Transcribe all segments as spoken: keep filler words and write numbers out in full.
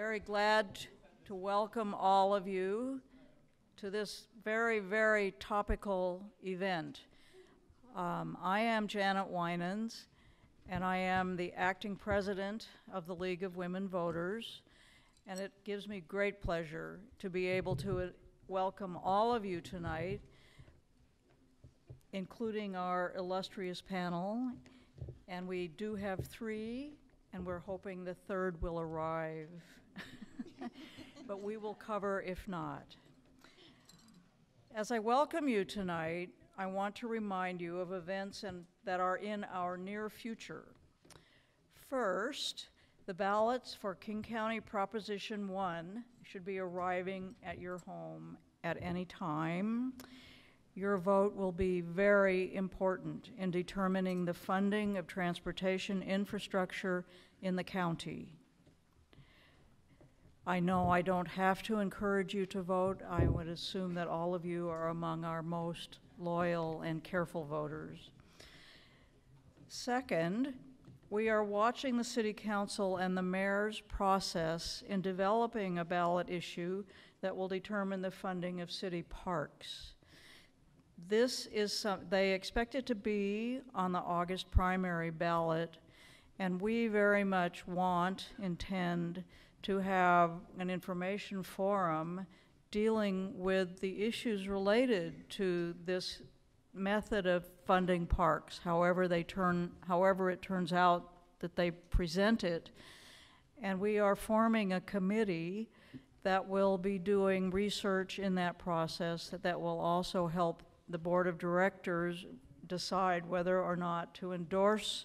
very glad to welcome all of you to this very, very topical event. Um, I am Janet Winans, and I am the acting president of the League of Women Voters, and it gives me great pleasure to be able to uh, welcome all of you tonight, including our illustrious panel. And we do have three, and we're hoping the third will arrive. But we will cover if not. As I welcome you tonight, I want to remind you of events and, that are in our near future. First, the ballots for King County Proposition one should be arriving at your home at any time. Your vote will be very important in determining the funding of transportation infrastructure in the county. I know I don't have to encourage you to vote. I would assume that all of you are among our most loyal and careful voters. Second, we are watching the City Council and the Mayor's process in developing a ballot issue that will determine the funding of city parks. This is some, they expect it to be on the August primary ballot, and we very much want, intend to have an information forum dealing with the issues related to this method of funding parks, however they turn, however it turns out that they present it. And we are forming a committee that will be doing research in that process that, that will also help the board of directors decide whether or not to endorse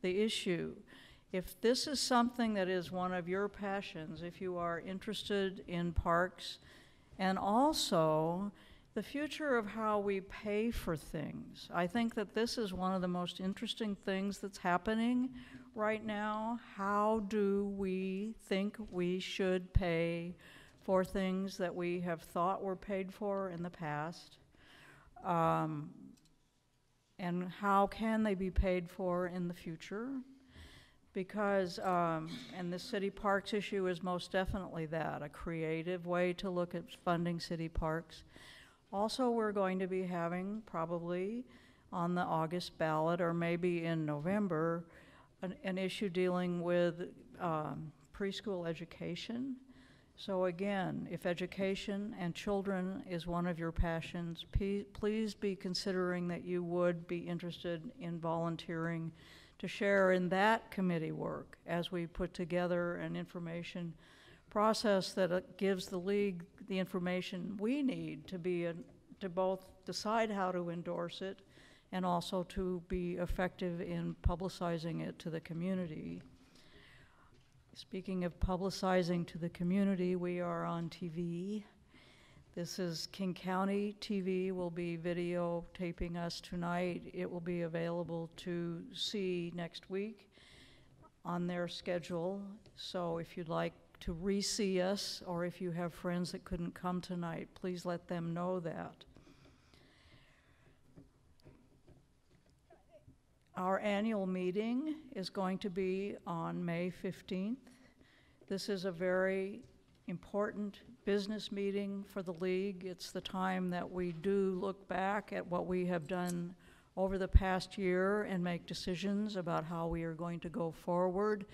the issue. If this is something that is one of your passions, if you are interested in parks, and also the future of how we pay for things. I think that this is one of the most interesting things that's happening right now. How do we think we should pay for things that we have thought were paid for in the past? Um, and how can they be paid for in the future? Because, um, and the city parks issue is most definitely that, a creative way to look at funding city parks. Also, we're going to be having, probably on the August ballot, or maybe in November, an, an issue dealing with um, preschool education. So again, if education and children is one of your passions, please be considering that you would be interested in volunteering to share in that committee work as we put together an information process that uh, gives the league the information we need to be a, to both decide how to endorse it and also to be effective in publicizing it to the community. Speaking of publicizing to the community, we are on T V. This is King County T V. Will be videotaping us tonight. It will be available to see next week on their schedule. So if you'd like to re-see us, or if you have friends that couldn't come tonight, please let them know that. Our annual meeting is going to be on May fifteenth. This is a very important business meeting for the league. It's the time that we do look back at what we have done over the past year and make decisions about how we are going to go forward.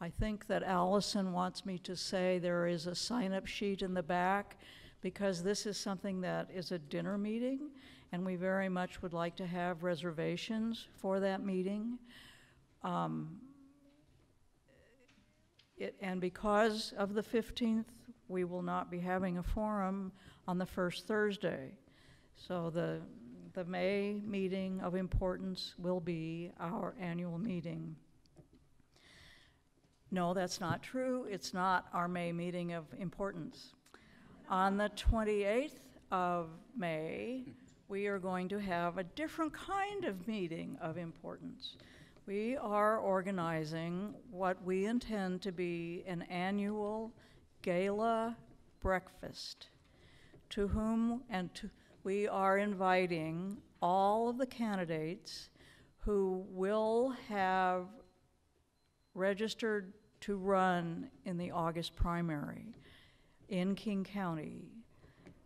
I think that Allison wants me to say there is a sign-up sheet in the back, because this is something that is a dinner meeting, and we very much would like to have reservations for that meeting. Um, it, and because of the fifteenth, we will not be having a forum on the first Thursday. So the, the May meeting of importance will be our annual meeting. No, that's not true. It's not our May meeting of importance. On the twenty-eighth of May, we are going to have a different kind of meeting of importance. We are organizing what we intend to be an annual gala breakfast, to whom and to, we are inviting all of the candidates who will have registered to run in the August primary in King County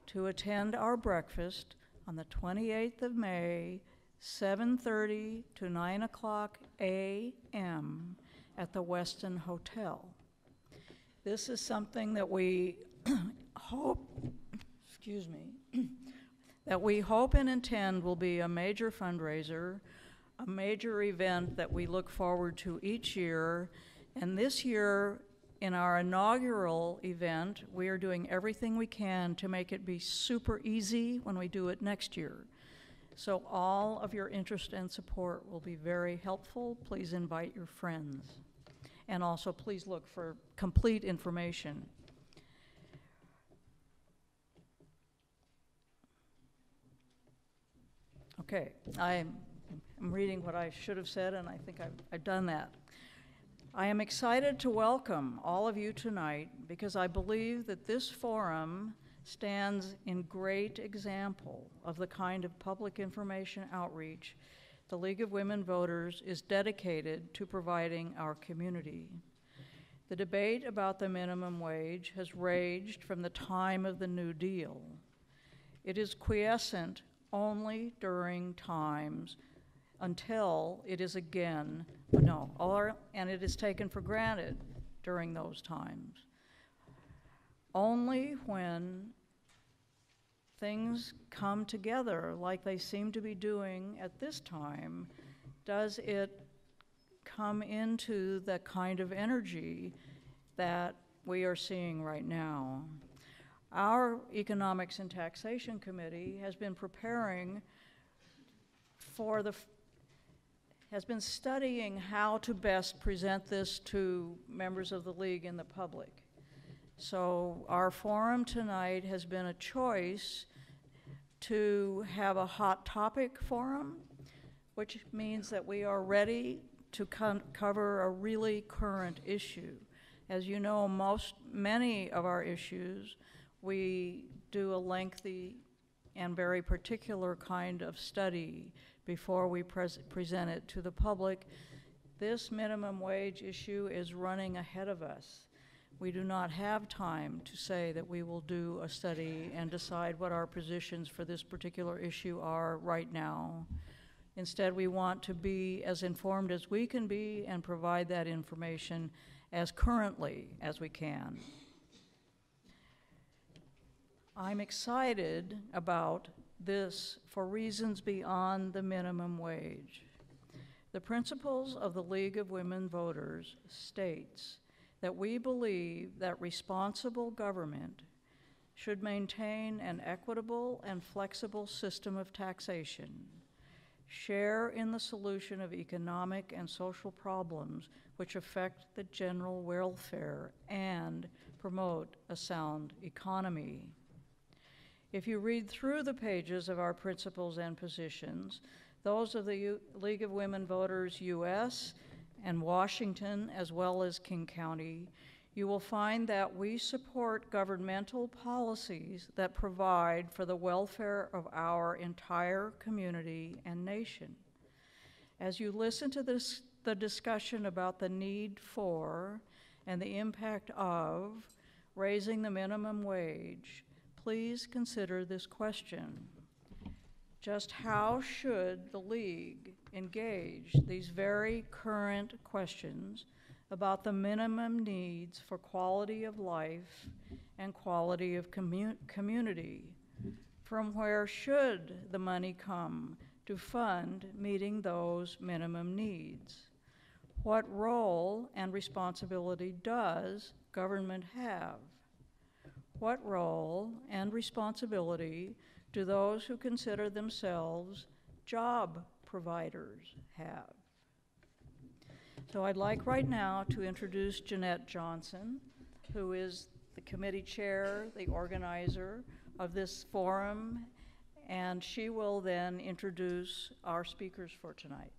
to attend our breakfast on the twenty-eighth of May, seven thirty to nine o'clock a m at the Westin Hotel. This is something that we hope, excuse me, that we hope and intend will be a major fundraiser, a major event that we look forward to each year. And this year, in our inaugural event, we are doing everything we can to make it be super easy when we do it next year. So all of your interest and support will be very helpful. Please invite your friends. And also please look for complete information. Okay, I'm, I'm reading what I should have said, and I think I've, I've done that. I am excited to welcome all of you tonight because I believe that this forum stands in great example of the kind of public information outreach the League of Women Voters is dedicated to providing our community. The debate about the minimum wage has raged from the time of the New Deal. It is quiescent only during times until it is again, no, or, and it is taken for granted during those times. Only when things come together like they seem to be doing at this time does it come into the kind of energy that we are seeing right now. Our Economics and Taxation Committee has been preparing for the, has been studying how to best present this to members of the League and the public. So our forum tonight has been a choice to have a hot topic forum, which means that we are ready to co- cover a really current issue. As you know, most, many of our issues, we do a lengthy and very particular kind of study before we pres- present it to the public. This minimum wage issue is running ahead of us. We do not have time to say that we will do a study and decide what our positions for this particular issue are right now. Instead, we want to be as informed as we can be and provide that information as currently as we can. I'm excited about this for reasons beyond the minimum wage. The principles of the League of Women Voters states that we believe that responsible government should maintain an equitable and flexible system of taxation, share in the solution of economic and social problems which affect the general welfare, and promote a sound economy. If you read through the pages of our principles and positions, those of the U League of Women Voters U S and Washington, as well as King County, you will find that we support governmental policies that provide for the welfare of our entire community and nation. As you listen to this, the discussion about the need for and the impact of raising the minimum wage, please consider this question. Just how should the League engage these very current questions about the minimum needs for quality of life and quality of commu- community? From where should the money come to fund meeting those minimum needs? What role and responsibility does government have? What role and responsibility do those who consider themselves job providers have? So I'd like right now to introduce Jeanette Johnson, who is the committee chair, the organizer of this forum, and she will then introduce our speakers for tonight.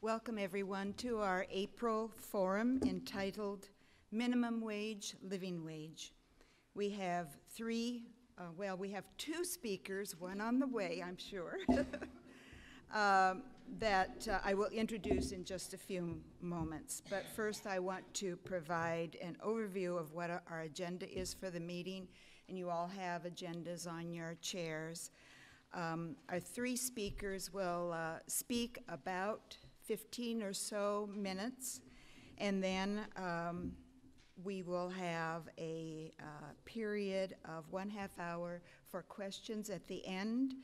Welcome everyone to our April forum entitled Minimum Wage, Living Wage. We have three Uh, well, we have two speakers, one on the way, I'm sure, um, that uh, I will introduce in just a few moments. But first, I want to provide an overview of what our agenda is for the meeting, and you all have agendas on your chairs. Um, our three speakers will uh, speak about fifteen or so minutes, and then um, we will have a uh, period of one half hour for questions at the end.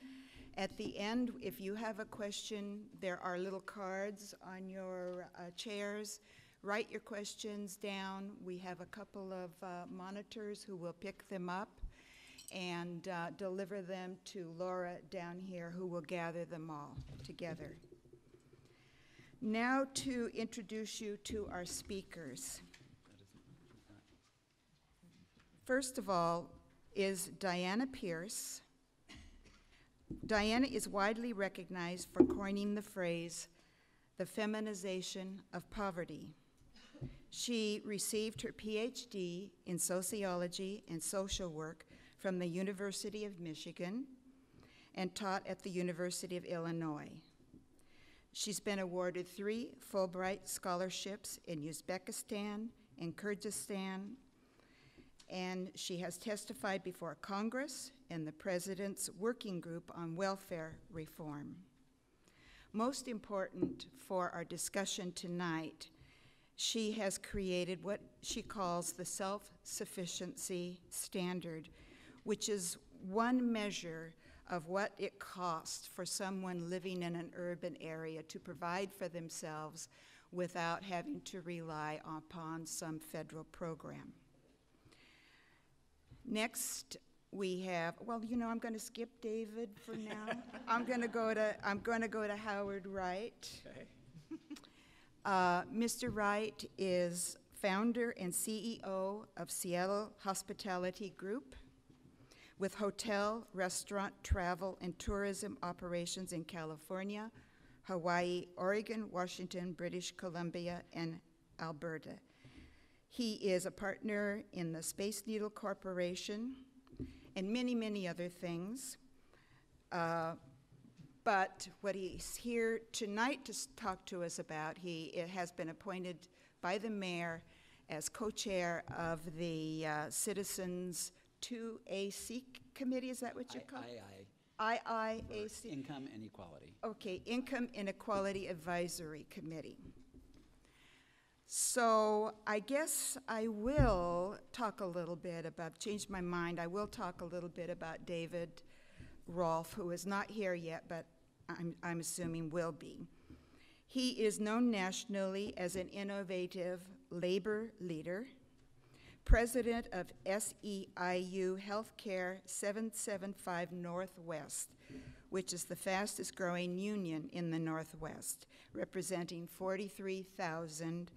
At the end, if you have a question, there are little cards on your uh, chairs. Write your questions down. We have a couple of uh, monitors who will pick them up and uh, deliver them to Laura down here, who will gather them all together. Now to introduce you to our speakers. First of all is Diana Pearce. Diana is widely recognized for coining the phrase, the feminization of poverty. She received her PhD in sociology and social work from the University of Michigan and taught at the University of Illinois. She's been awarded three Fulbright scholarships in Uzbekistan and Kyrgyzstan, and she has testified before Congress and the President's Working Group on Welfare Reform. Most important for our discussion tonight, she has created what she calls the Self Sufficiency Standard, which is one measure of what it costs for someone living in an urban area to provide for themselves without having to rely upon some federal program. Next, we have, well, you know, I'm going to skip David for now. I'm going to go to, I'm going to go to Howard Wright. Okay. uh, Mister Wright is founder and C E O of Seattle Hospitality Group, with hotel, restaurant, travel, and tourism operations in California, Hawaii, Oregon, Washington, British Columbia, and Alberta. He is a partner in the Space Needle Corporation and many, many other things. Uh, but what he's here tonight to talk to us about, he it has been appointed by the mayor as co-chair of the uh, Citizens' two A C committee, is that what you call it? I I A C. Income Inequality. Okay, Income Inequality Advisory Committee. So I guess I will talk a little bit about, changed my mind, I will talk a little bit about David Rolf, who is not here yet, but I'm, I'm assuming will be. He is known nationally as an innovative labor leader, president of S E I U Healthcare seven seventy-five Northwest, which is the fastest growing union in the Northwest, representing forty-three thousand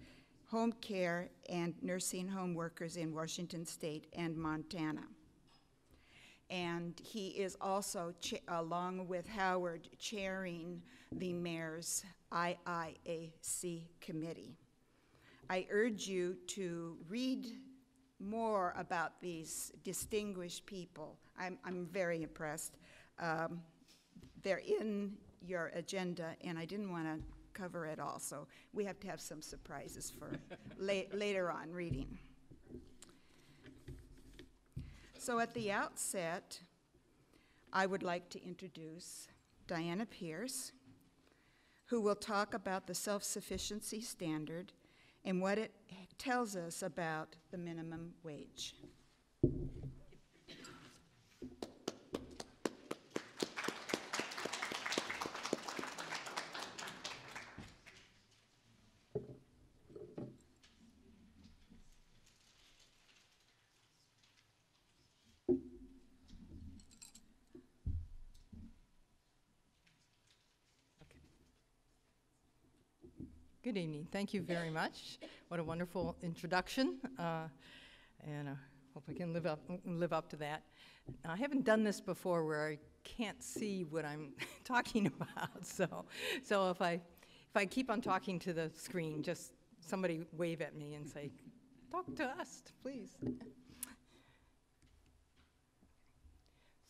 home care and nursing home workers in Washington State and Montana. And he is also, along with Howard, chairing the mayor's I I A C committee. I urge you to read more about these distinguished people. I'm, I'm very impressed. Um, they're in your agenda, and I didn't want to cover it all, so we have to have some surprises for la later on reading. So at the outset, I would like to introduce Diana Pearce, who will talk about the self-sufficiency standard and what it tells us about the minimum wage. Good evening. Thank you very much. What a wonderful introduction, uh, and I hope I can live up live up to that. I haven't done this before, where I can't see what I'm talking about. So, so if I if I keep on talking to the screen, just somebody wave at me and say, "Talk to us, please."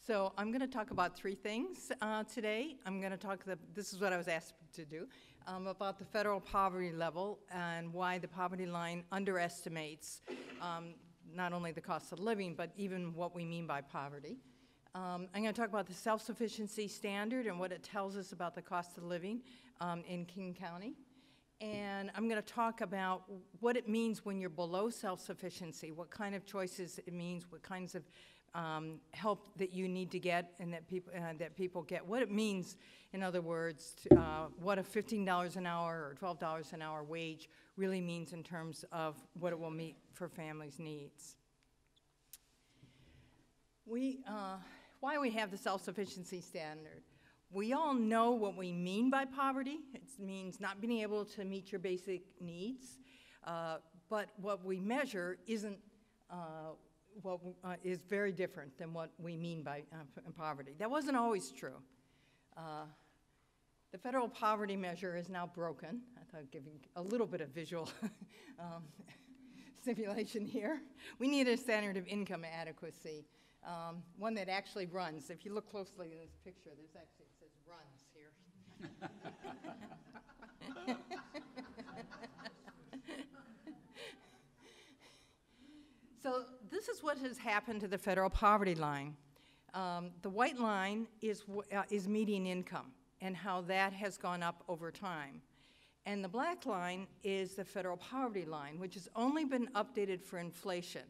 So I'm going to talk about three things uh, today. I'm going to talk, the, this is what I was asked to do, um, about the federal poverty level and why the poverty line underestimates um, not only the cost of living, but even what we mean by poverty. Um, I'm going to talk about the self-sufficiency standard and what it tells us about the cost of living um, in King County. And I'm going to talk about what it means when you're below self-sufficiency, what kind of choices it means, what kinds of um, help that you need to get and that people uh, that people get, what it means, in other words, to, uh, what a fifteen dollars an hour or twelve dollars an hour wage really means in terms of what it will meet for families' needs. We, uh, why we have the self-sufficiency standard. We all know what we mean by poverty. It means not being able to meet your basic needs, uh, but what we measure isn't, uh, what we, uh, is very different than what we mean by uh, poverty. That wasn't always true. Uh, the federal poverty measure is now broken. I thought I'd give you a little bit of visual um, stimulation here. We need a standard of income adequacy, um, one that actually runs. If you look closely at this picture, there's actually runs here. So this is what has happened to the federal poverty line. Um, the white line is, uh, is median income and how that has gone up over time. And the black line is the federal poverty line, which has only been updated for inflation.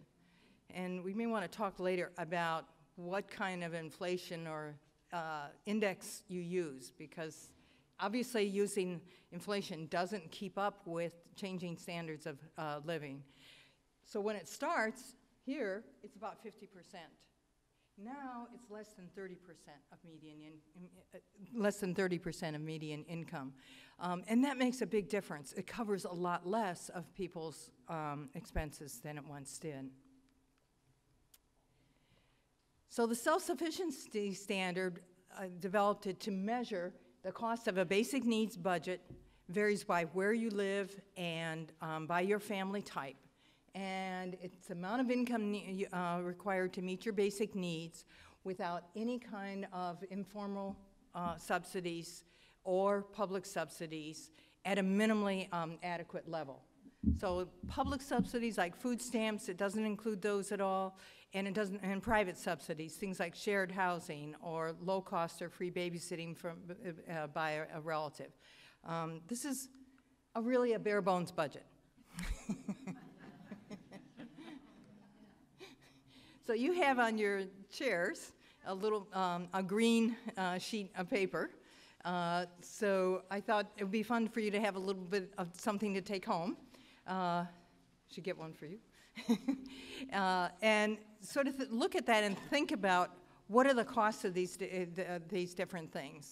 And we may want to talk later about what kind of inflation or Uh, index you use, because obviously using inflation doesn't keep up with changing standards of uh, living. So when it starts here, it's about fifty percent. Now it's less than thirty percent of median in, uh, less than thirty percent of median income, um, and that makes a big difference. It covers a lot less of people's um, expenses than it once did. So the self-sufficiency standard uh, developed it to measure the cost of a basic needs budget, varies by where you live and um, by your family type. And it's the amount of income uh, required to meet your basic needs without any kind of informal uh, subsidies or public subsidies at a minimally um, adequate level. So public subsidies like food stamps, it doesn't include those at all. And it doesn't, and private subsidies, things like shared housing or low cost or free babysitting from, uh, by a, a relative. Um, this is a really a bare bones budget. So you have on your chairs a little, um, a green uh, sheet of paper. Uh, so I thought it would be fun for you to have a little bit of something to take home. Uh, should get one for you. uh, and sort of th look at that and think about what are the costs of these, di uh, these different things.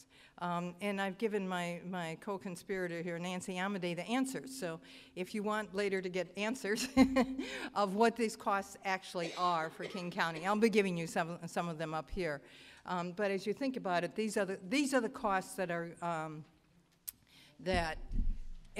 Um, and I've given my, my co-conspirator here, Nancy Amade, the answers. So if you want later to get answers of what these costs actually are for King County, I'll be giving you some, some of them up here. Um, but as you think about it, these are the, these are the costs that are, um, that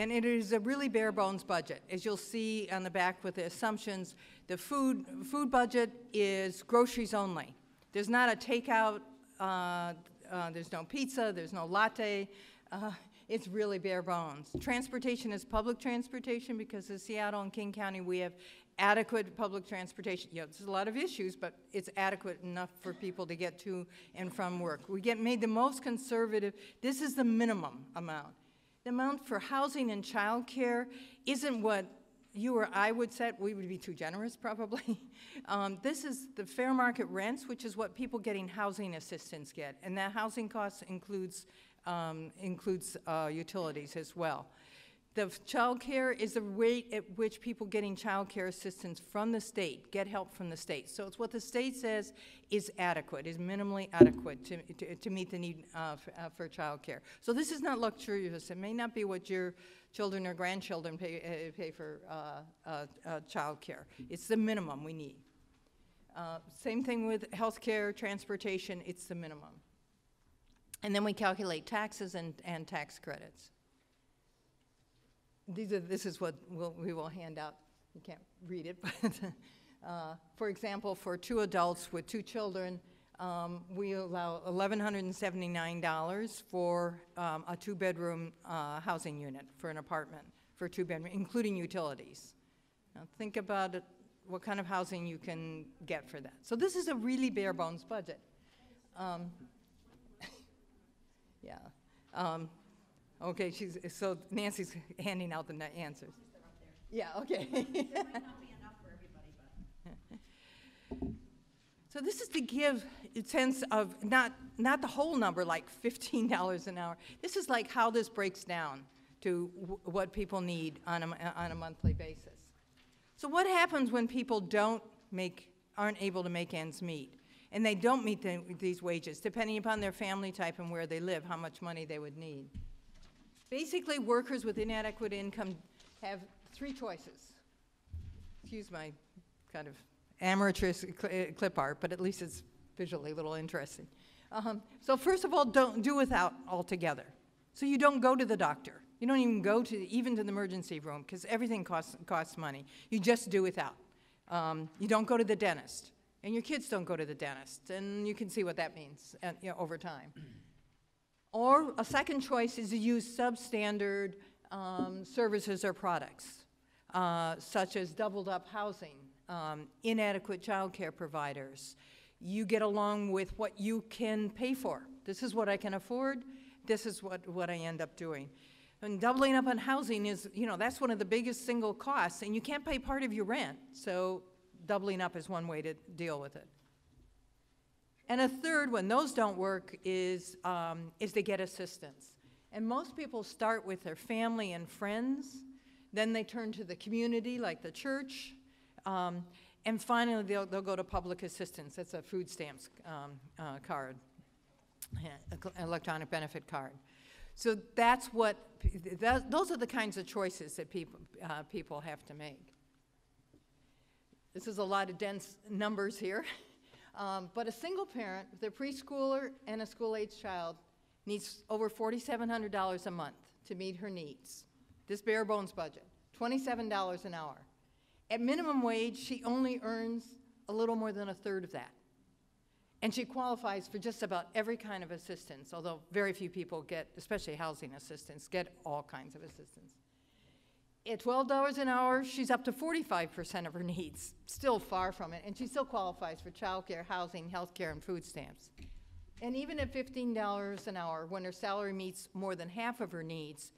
and it is a really bare bones budget. As you'll see on the back with the assumptions, the food, food budget is groceries only. There's not a takeout, uh, uh, there's no pizza, there's no latte. Uh, it's really bare bones. Transportation is public transportation because in Seattle and King County we have adequate public transportation. You know, there's a lot of issues, but it's adequate enough for people to get to and from work. We get made the most conservative, this is the minimum amount. The amount for housing and child care isn't what you or I would set. We would be too generous, probably. Um, this is the fair market rents, which is what people getting housing assistance get. And that housing cost includes, um, includes uh, utilities as well. The child care is the rate at which people getting child care assistance from the state, get help from the state. So it's what the state says is adequate, is minimally adequate to, to, to meet the need uh, for, uh, for child care. So this is not luxurious. It may not be what your children or grandchildren pay, uh, pay for uh, uh, uh, child care. It's the minimum we need. Uh, same thing with health care, transportation, it's the minimum. And then we calculate taxes and, and tax credits. These are, this is what we'll, we will hand out. You can't read it, but uh, for example, for two adults with two children, Um, we allow one thousand one hundred seventy-nine dollars for um, a two-bedroom uh, housing unit, for an apartment, for two-bedroom, including utilities. Now think about it, what kind of housing you can get for that. So this is a really bare-bones budget. Um, yeah. Um, okay, she's, so Nancy's handing out the answers. Yeah, okay. There might not be enough for everybody, but. So this is to give a sense of not, not the whole number, like fifteen dollars an hour. This is like how this breaks down to w what people need on a, on a monthly basis. So what happens when people don't make, aren't able to make ends meet? And they don't meet the, these wages, depending upon their family type and where they live, how much money they would need. Basically, workers with inadequate income have three choices. Excuse my kind of amateurish clip art, but at least it's visually a little interesting. Um, so first of all, don't do without altogether. So you don't go to the doctor. You don't even go to even to the emergency room, because everything costs, costs money. You just do without. Um, you don't go to the dentist, and your kids don't go to the dentist, and you can see what that means and, you know, over time. Or a second choice is to use substandard um, services or products, uh, such as doubled up housing, Um, inadequate child care providers. You get along with what you can pay for. This is what I can afford. This is what, what I end up doing. And doubling up on housing is, you know, that's one of the biggest single costs, and you can't pay part of your rent. So doubling up is one way to deal with it. And a third, when those don't work, is, um, is to get assistance. And most people start with their family and friends. Then they turn to the community, like the church. Um, and finally, they'll, they'll go to public assistance. That's a food stamps um, uh, card, electronic benefit card. So that's what, that, those are the kinds of choices that people, uh, people have to make. This is a lot of dense numbers here. Um, but a single parent, their preschooler and a school-aged child, needs over forty-seven hundred dollars a month to meet her needs. This bare-bones budget, twenty-seven dollars an hour. At minimum wage, she only earns a little more than a third of that. And she qualifies for just about every kind of assistance, although very few people get, especially housing assistance, get all kinds of assistance. At twelve dollars an hour, she's up to forty-five percent of her needs, still far from it, and she still qualifies for child care, housing, health care, and food stamps. And even at fifteen dollars an hour, when her salary meets more than half of her needs,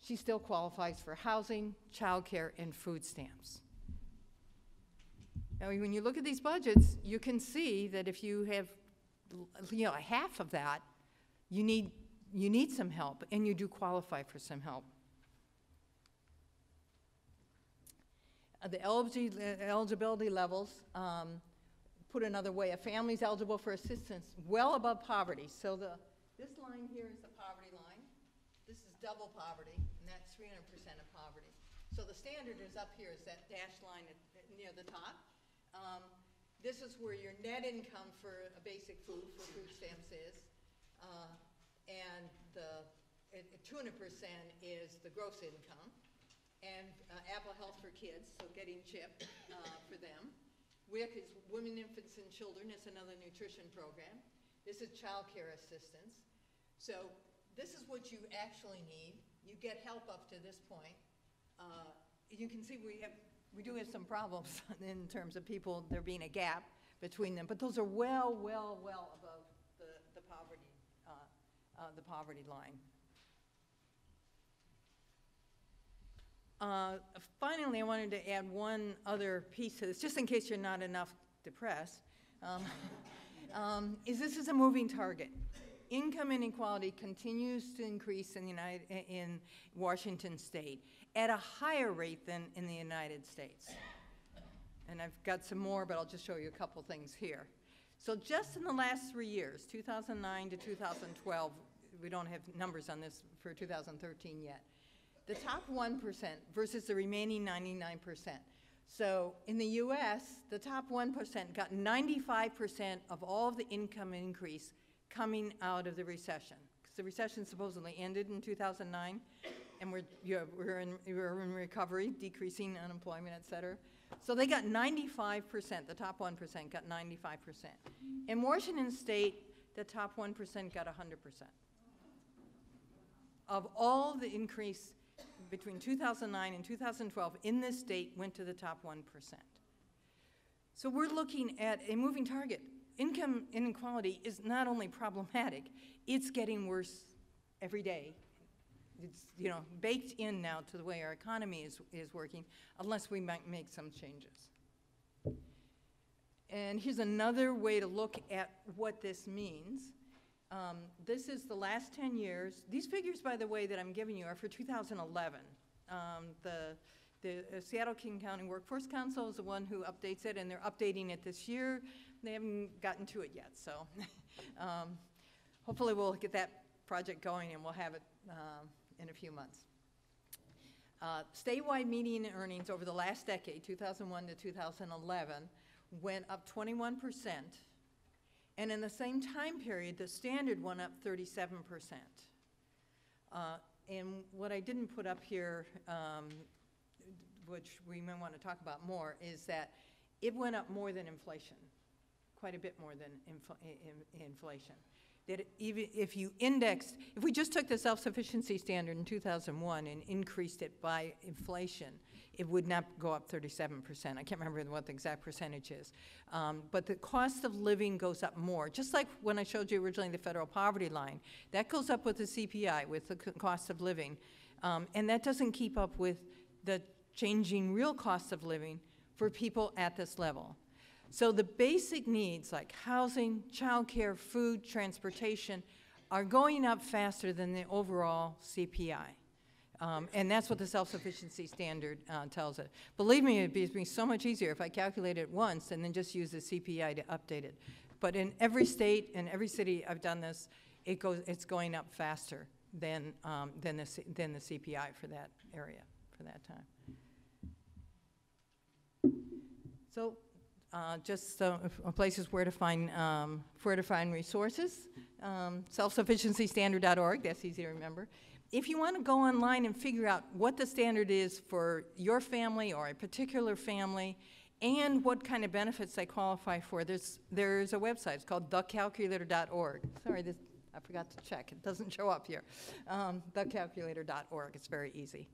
she still qualifies for housing, child care, and food stamps. Now, when you look at these budgets, you can see that if you have, you know, half of that, you need, you need some help, and you do qualify for some help. Uh, the eligibility levels, um, put another way, a family's eligible for assistance well above poverty. So the, this line here is the poverty line. This is double poverty, and that's three hundred percent of poverty. So the standard is up here, is that dashed line at, near the top. Um, this is where your net income for a basic food, for food stamps is, uh, and the two hundred percent is the gross income, and uh, Apple Health for Kids, so getting CHIP uh, for them. WIC is Women, Infants, and Children. It's another nutrition program. This is child care assistance. So this is what you actually need. You get help up to this point. Uh, you can see we, have, we do have some problems in terms of people, there being a gap between them, but those are well, well, well above the, the, poverty, uh, uh, the poverty line. Uh, finally, I wanted to add one other piece to this, just in case you're not enough depressed, um, um, is this is a moving target. Income inequality continues to increase in, the United, in Washington State at a higher rate than in the United States. And I've got some more, but I'll just show you a couple things here. So just in the last three years, two thousand nine to two thousand twelve, we don't have numbers on this for two thousand thirteen yet, the top one percent versus the remaining ninety-nine percent. So in the U S, the top one percent got ninety-five percent of all of the income increase coming out of the recession, because the recession supposedly ended in two thousand nine, and we're, you know, we're, in, we're in recovery, decreasing unemployment, et cetera. So they got ninety-five percent, the top one percent got ninety-five percent. In Washington State, the top one percent got one hundred percent. Of all the increase between two thousand nine and two thousand twelve in this state went to the top one percent. So we're looking at a moving target. Income inequality is not only problematic, it's getting worse every day. It's, you know, baked in now to the way our economy is, is working, unless we might make some changes. And here's another way to look at what this means. Um, this is the last ten years. These figures, by the way, that I'm giving you are for two thousand eleven. Um, the the uh, Seattle King County Workforce Council is the one who updates it, and they're updating it this year. They haven't gotten to it yet, so um, hopefully we'll get that project going and we'll have it uh, in a few months. Uh, statewide median earnings over the last decade, two thousand one to two thousand eleven, went up twenty-one percent. And in the same time period, the standard went up thirty-seven percent. Uh, and what I didn't put up here, um, which we may want to talk about more, is that it went up more than inflation, quite a bit more than infl in inflation. That even if you indexed, if we just took the Self Sufficiency Standard in two thousand one and increased it by inflation, it would not go up thirty-seven percent. I can't remember what the exact percentage is. Um, but the cost of living goes up more. Just like when I showed you originally the federal poverty line, that goes up with the C P I, with the cost of living. Um, and that doesn't keep up with the changing real cost of living for people at this level. So the basic needs like housing, childcare, food, transportation are going up faster than the overall C P I. Um, and that's what the self-sufficiency standard uh, tells it. Believe me, it'd be, be so much easier if I calculate it once and then just use the C P I to update it. But in every state and every city I've done this, it goes, it's going up faster than, um, than, the, than the C P I for that area, for that time. So. Uh, just uh, places where to find um, where to find resources. Um, self sufficiency standard dot org. That's easy to remember. If you want to go online and figure out what the standard is for your family or a particular family, and what kind of benefits they qualify for, there's there's a website. It's called duck calculator dot org. Sorry, this, I forgot to check. It doesn't show up here. Um, duck calculator dot org. It's very easy.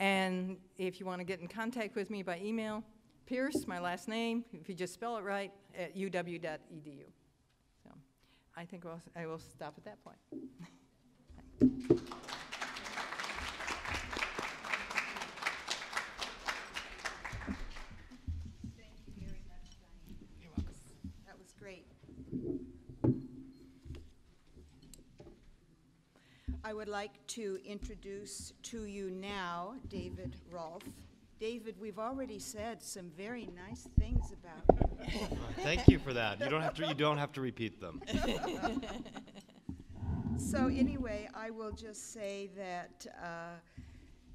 And if you want to get in contact with me by email. Pearce, my last name, if you just spell it right, at u w dot e d u. So I think we'll, I will stop at that point. Thank you very much, Diane. You're welcome. That was great. I would like to introduce to you now David Rolf. David, we've already said some very nice things about you. Thank you for that. You don't have to, you don't have to repeat them. So anyway, I will just say that uh,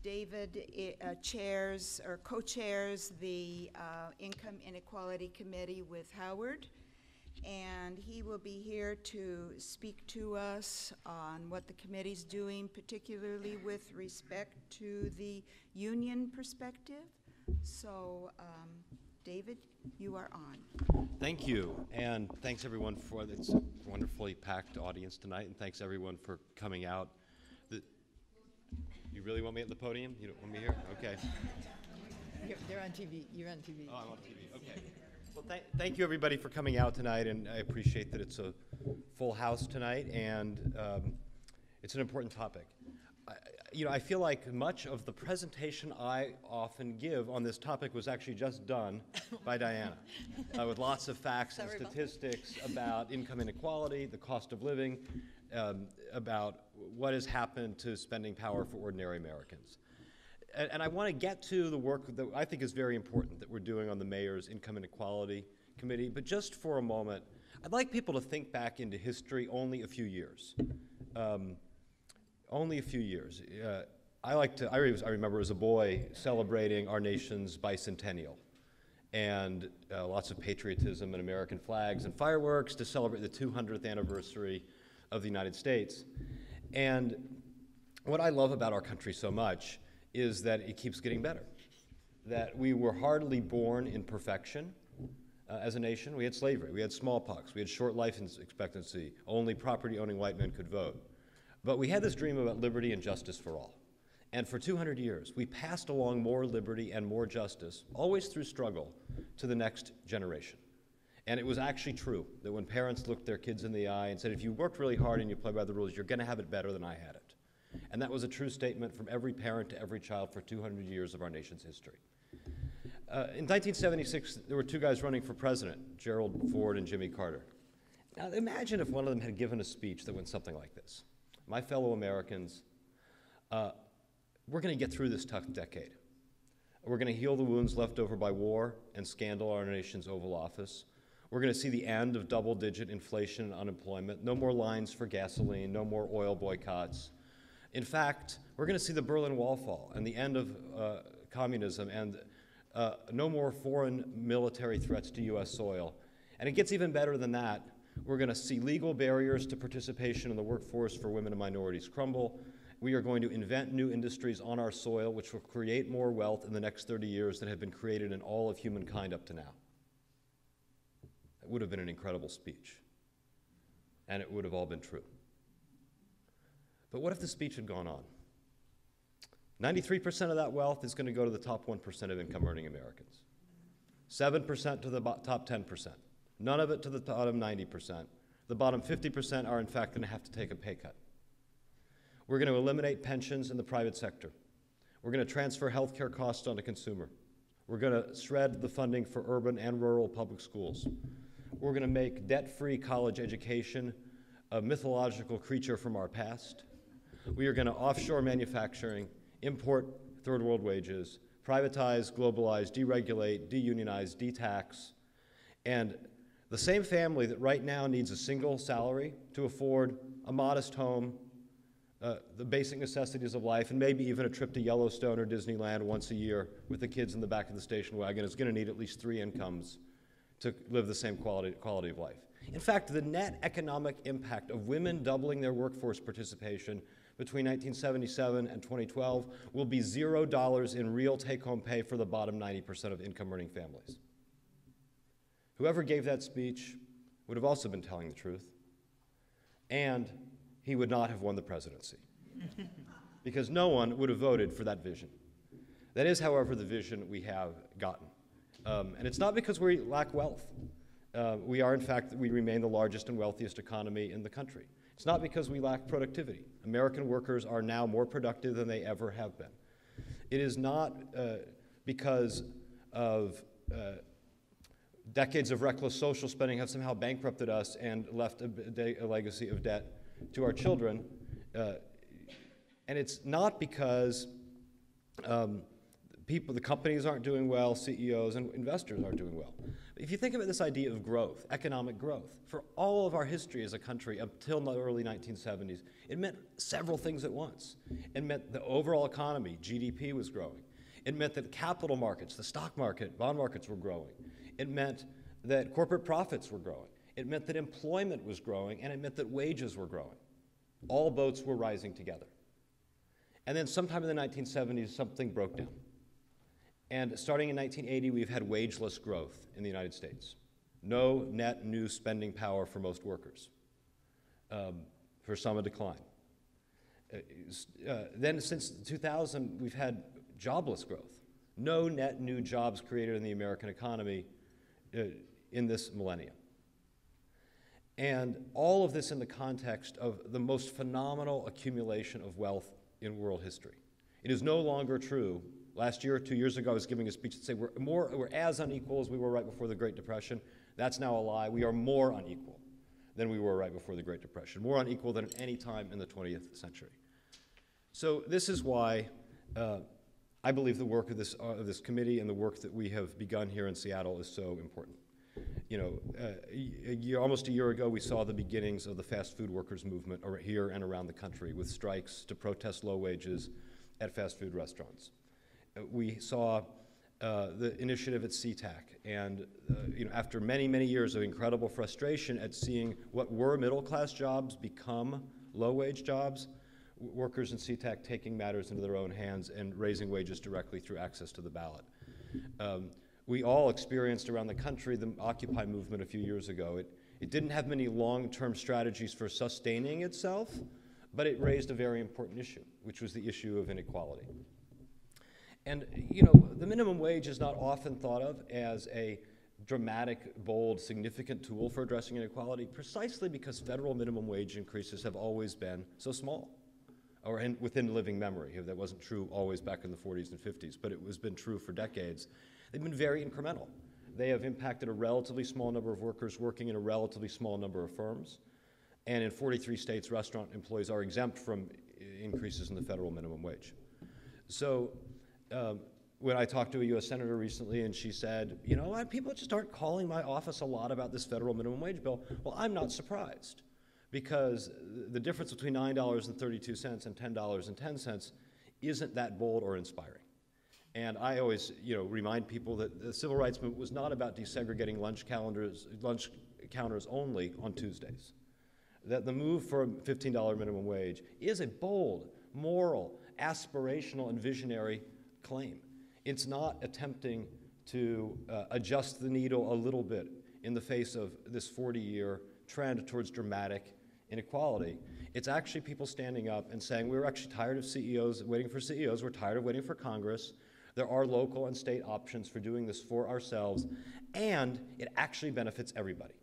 David uh, chairs or co-chairs the uh, Income Inequality Committee with Howard, and he will be here to speak to us on what the committee's doing, particularly with respect to the union perspective. So, um, David, you are on. Thank you, and thanks everyone for this wonderfully packed audience tonight, and thanks everyone for coming out. The, you really want me at the podium? You don't want me here? Okay. You're, they're on T V. You're on T V. Oh, I'm on T V. Okay. Well, th thank you everybody for coming out tonight, and I appreciate that it's a full house tonight, and um, it's an important topic. I, you know, I feel like much of the presentation I often give on this topic was actually just done by Diana, uh, with lots of facts and statistics about income inequality, the cost of living, um, about what has happened to spending power for ordinary Americans. And I want to get to the work that I think is very important that we're doing on the Mayor's Income Inequality Committee, but just for a moment, I'd like people to think back into history only a few years. Um, only a few years. Uh, I like to, I remember as a boy celebrating our nation's bicentennial, and uh, lots of patriotism and American flags and fireworks to celebrate the two hundredth anniversary of the United States. And what I love about our country so much is that it keeps getting better. that we were hardly born in perfection uh, as a nation. We had slavery, we had smallpox, we had short life expectancy, only property-owning white men could vote. But we had this dream about liberty and justice for all. And for two hundred years, we passed along more liberty and more justice, always through struggle, to the next generation. And it was actually true that when parents looked their kids in the eye and said, if you worked really hard and you play by the rules, you're gonna have it better than I had it. And that was a true statement from every parent to every child for two hundred years of our nation's history. Uh, in nineteen seventy-six, there were two guys running for president, Gerald Ford and Jimmy Carter. Now imagine if one of them had given a speech that went something like this. My fellow Americans, uh, we're gonna get through this tough decade. We're gonna heal the wounds left over by war and scandal in our nation's Oval Office. We're gonna see the end of double-digit inflation and unemployment. No more lines for gasoline, no more oil boycotts. In fact, we're gonna see the Berlin Wall fall and the end of uh, communism and uh, no more foreign military threats to U S soil. And it gets even better than that. We're gonna see legal barriers to participation in the workforce for women and minorities crumble. We are going to invent new industries on our soil which will create more wealth in the next thirty years than have been created in all of humankind up to now. It would have been an incredible speech, and it would have all been true. But what if the speech had gone on? ninety-three percent of that wealth is going to go to the top one percent of income-earning Americans, seven percent to the top ten percent, none of it to the bottom ninety percent. The bottom fifty percent are, in fact, going to have to take a pay cut. We're going to eliminate pensions in the private sector. We're going to transfer health care costs onto consumer. We're going to shred the funding for urban and rural public schools. We're going to make debt-free college education a mythological creature from our past. We are going to offshore manufacturing, import third world wages, privatize, globalize, deregulate, deunionize, detax. And the same family that right now needs a single salary to afford a modest home, Uh, the basic necessities of life, and maybe even a trip to Yellowstone or Disneyland once a year with the kids in the back of the station wagon is going to need at least three incomes to live the same quality, quality of life. In fact, the net economic impact of women doubling their workforce participation between nineteen seventy-seven and twenty twelve will be zero dollars in real take-home pay for the bottom ninety percent of income-earning families. Whoever gave that speech would have also been telling the truth, and he would not have won the presidency because no one would have voted for that vision. That is, however, the vision we have gotten. Um, and it's not because we lack wealth. Uh, we are, in fact, we remain the largest and wealthiest economy in the country. It's not because we lack productivity. American workers are now more productive than they ever have been. It is not uh, because of uh, decades of reckless social spending have somehow bankrupted us and left a, a legacy of debt to our children, uh, and it's not because um, people, the companies aren't doing well, C E Os and investors aren't doing well. If you think about this idea of growth, economic growth, for all of our history as a country until the early nineteen seventies, it meant several things at once. It meant the overall economy, G D P was growing. It meant that capital markets, the stock market, bond markets were growing. It meant that corporate profits were growing. It meant that employment was growing, and it meant that wages were growing. All boats were rising together. And then sometime in the nineteen seventies, something broke down. And starting in nineteen eighty, we've had wageless growth in the United States. No net new spending power for most workers. Um, for some, a decline. Uh, uh, then since two thousand, we've had jobless growth. No net new jobs created in the American economy uh, in this millennium. And all of this in the context of the most phenomenal accumulation of wealth in world history. It is no longer true. Last year, two years ago, I was giving a speech that said we're, more, we're as unequal as we were right before the Great Depression. That's now a lie. We are more unequal than we were right before the Great Depression, more unequal than at any time in the twentieth century. So this is why uh, I believe the work of this, uh, of this committee and the work that we have begun here in Seattle is so important. You know, uh, a year, almost a year ago, we saw the beginnings of the fast food workers movement here and around the country with strikes to protest low wages at fast food restaurants. Uh, we saw uh, the initiative at SeaTac, and uh, you know, after many, many years of incredible frustration at seeing what were middle-class jobs become low-wage jobs, workers in SeaTac taking matters into their own hands and raising wages directly through access to the ballot. Um, we all experienced around the country the Occupy movement a few years ago. It, it didn't have many long-term strategies for sustaining itself, but it raised a very important issue, which was the issue of inequality. And, you know, the minimum wage is not often thought of as a dramatic, bold, significant tool for addressing inequality, precisely because federal minimum wage increases have always been so small, or in, within living memory. That wasn't true always back in the forties and fifties, but it has been true for decades. They've been very incremental. They have impacted a relatively small number of workers working in a relatively small number of firms. And in forty-three states, restaurant employees are exempt from increases in the federal minimum wage. So, Um, when I talked to a U S senator recently and she said, you know, people just aren't calling my office a lot about this federal minimum wage bill. Well, I'm not surprised, because the difference between nine dollars and thirty-two cents and ten dollars and ten cents isn't that bold or inspiring. And I always, you know, remind people that the civil rights movement was not about desegregating lunch calendars, lunch counters only on Tuesdays. That the move for a fifteen dollar minimum wage is a bold, moral, aspirational, and visionary claim. It's not attempting to uh, adjust the needle a little bit in the face of this forty-year trend towards dramatic inequality. It's actually people standing up and saying, we're actually tired of C E Os, waiting for C E Os, we're tired of waiting for Congress. There are local and state options for doing this for ourselves, and it actually benefits everybody.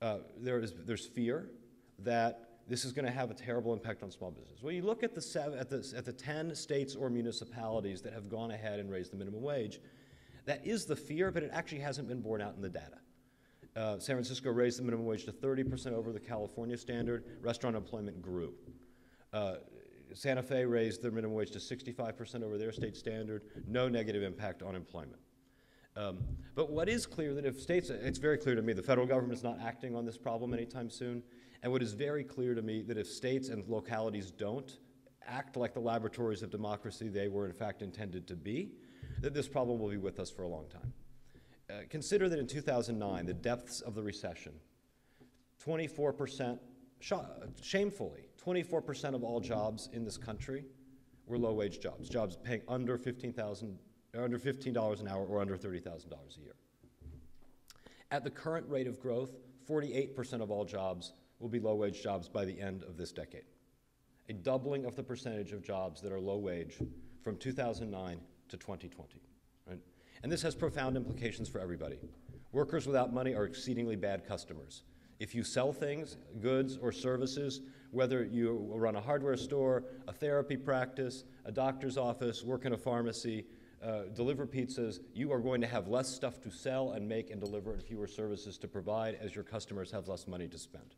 Uh, there is, there's fear that this is going to have a terrible impact on small business. Well, you look at the, seven, at, the, at the ten states or municipalities that have gone ahead and raised the minimum wage. That is the fear, but it actually hasn't been borne out in the data. Uh, San Francisco raised the minimum wage to thirty percent over the California standard. Restaurant employment grew. Uh, Santa Fe raised their minimum wage to sixty-five percent over their state standard. No negative impact on employment. Um, but what is clear that if states, it's very clear to me, the federal government is not acting on this problem anytime soon. And what is very clear to me that if states and localities don't act like the laboratories of democracy they were in fact intended to be, that this problem will be with us for a long time. Uh, consider that in two thousand nine, the depths of the recession, twenty-four percent, sh shamefully, twenty-four percent of all jobs in this country were low-wage jobs, jobs paying under fifteen thousand dollars under fifteen dollars an hour or under thirty thousand dollars a year. At the current rate of growth, forty-eight percent of all jobs will be low-wage jobs by the end of this decade. A doubling of the percentage of jobs that are low-wage from two thousand nine to twenty twenty. Right? And this has profound implications for everybody. Workers without money are exceedingly bad customers. If you sell things, goods or services, whether you run a hardware store, a therapy practice, a doctor's office, work in a pharmacy, uh, deliver pizzas, you are going to have less stuff to sell and make and deliver and fewer services to provide as your customers have less money to spend.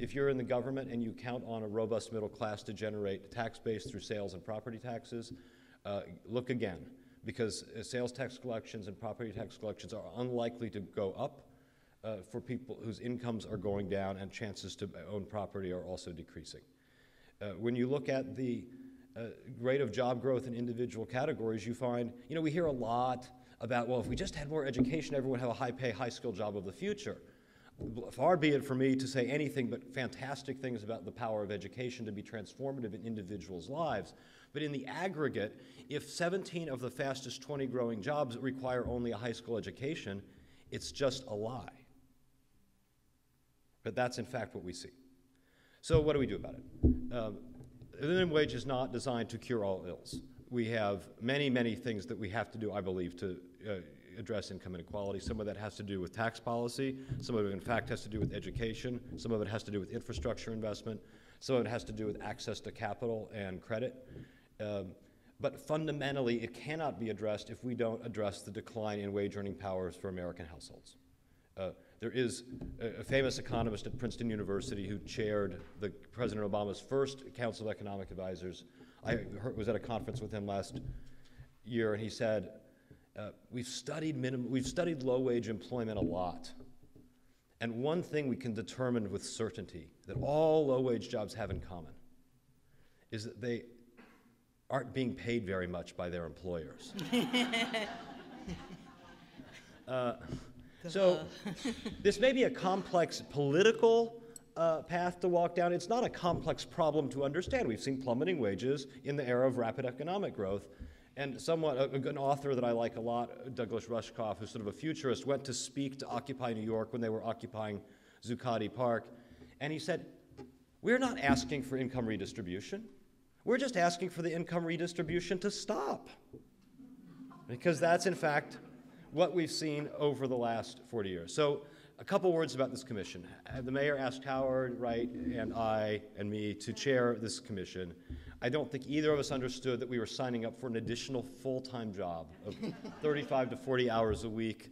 If you're in the government and you count on a robust middle class to generate tax base through sales and property taxes, uh, look again, because sales tax collections and property tax collections are unlikely to go up uh, for people whose incomes are going down and chances to own property are also decreasing. Uh, when you look at the uh, rate of job growth in individual categories, you find, you know, we hear a lot about, well, if we just had more education, everyone would have a high-pay, high-skilled job of the future. Far be it for me to say anything but fantastic things about the power of education to be transformative in individuals' lives. But in the aggregate, if seventeen of the fastest twenty growing jobs require only a high school education, it's just a lie. But that's in fact what we see. So what do we do about it? Um, the minimum wage is not designed to cure all ills. We have many, many things that we have to do, I believe, to uh, address income inequality. Some of that has to do with tax policy. Some of it, in fact, has to do with education. Some of it has to do with infrastructure investment. Some of it has to do with access to capital and credit. Um, but fundamentally, it cannot be addressed if we don't address the decline in wage earning powers for American households. Uh, there is a, a famous economist at Princeton University who chaired the President Obama's first Council of Economic Advisors. I heard, was at a conference with him last year, and he said, Uh, we've studied minimum, we've studied low-wage employment a lot. And one thing we can determine with certainty that all low-wage jobs have in common is that they aren't being paid very much by their employers. uh, so this may be a complex political uh, path to walk down. It's not a complex problem to understand. We've seen plummeting wages in the era of rapid economic growth. And somewhat, a, an author that I like a lot, Douglas Rushkoff, who's sort of a futurist, went to speak to Occupy New York when they were occupying Zuccotti Park. And he said, we're not asking for income redistribution. We're just asking for the income redistribution to stop. Because that's, in fact, what we've seen over the last forty years. So a couple words about this commission. The mayor asked Howard, Wright, and I, and me to chair this commission. I don't think either of us understood that we were signing up for an additional full-time job of thirty-five to forty hours a week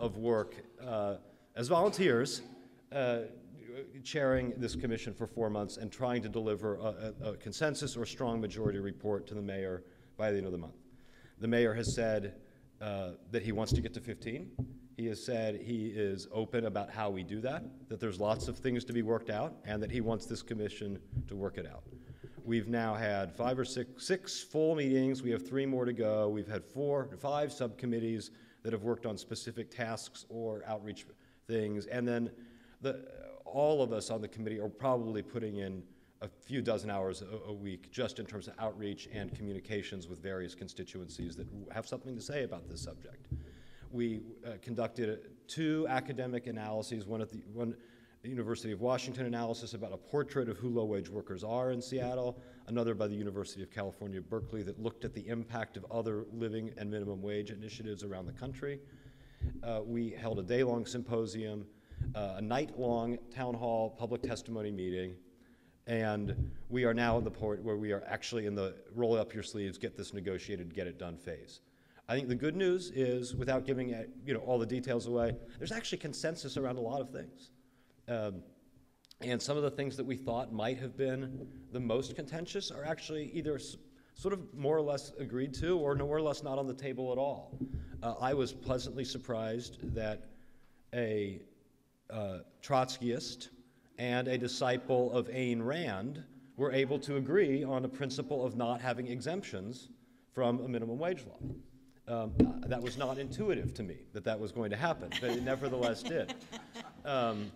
of work uh, as volunteers, uh, chairing this commission for four months and trying to deliver a, a, a consensus or strong majority report to the mayor by the end of the month. The mayor has said uh, that he wants to get to fifteen. He has said he is open about how we do that, that there's lots of things to be worked out, and that he wants this commission to work it out. We've now had five or six, six full meetings. We have three more to go. We've had four or five subcommittees that have worked on specific tasks or outreach things. And then the, all of us on the committee are probably putting in a few dozen hours a, a week just in terms of outreach and communications with various constituencies that have something to say about this subject. We uh, conducted two academic analyses, one at the one University of Washington analysis about a portrait of who low-wage workers are in Seattle, another by the University of California, Berkeley, that looked at the impact of other living and minimum wage initiatives around the country. Uh, we held a day-long symposium, uh, a night-long town hall public testimony meeting, and we are now in the point where we are actually in the roll up your sleeves, get this negotiated, get it done phase. I think the good news is, without giving you know, all the details away, there's actually consensus around a lot of things. Um, and some of the things that we thought might have been the most contentious are actually either s sort of more or less agreed to or more or less not on the table at all. Uh, I was pleasantly surprised that a uh, Trotskyist and a disciple of Ayn Rand were able to agree on a principle of not having exemptions from a minimum wage law. Um, that was not intuitive to me that that was going to happen, but it nevertheless did. Um,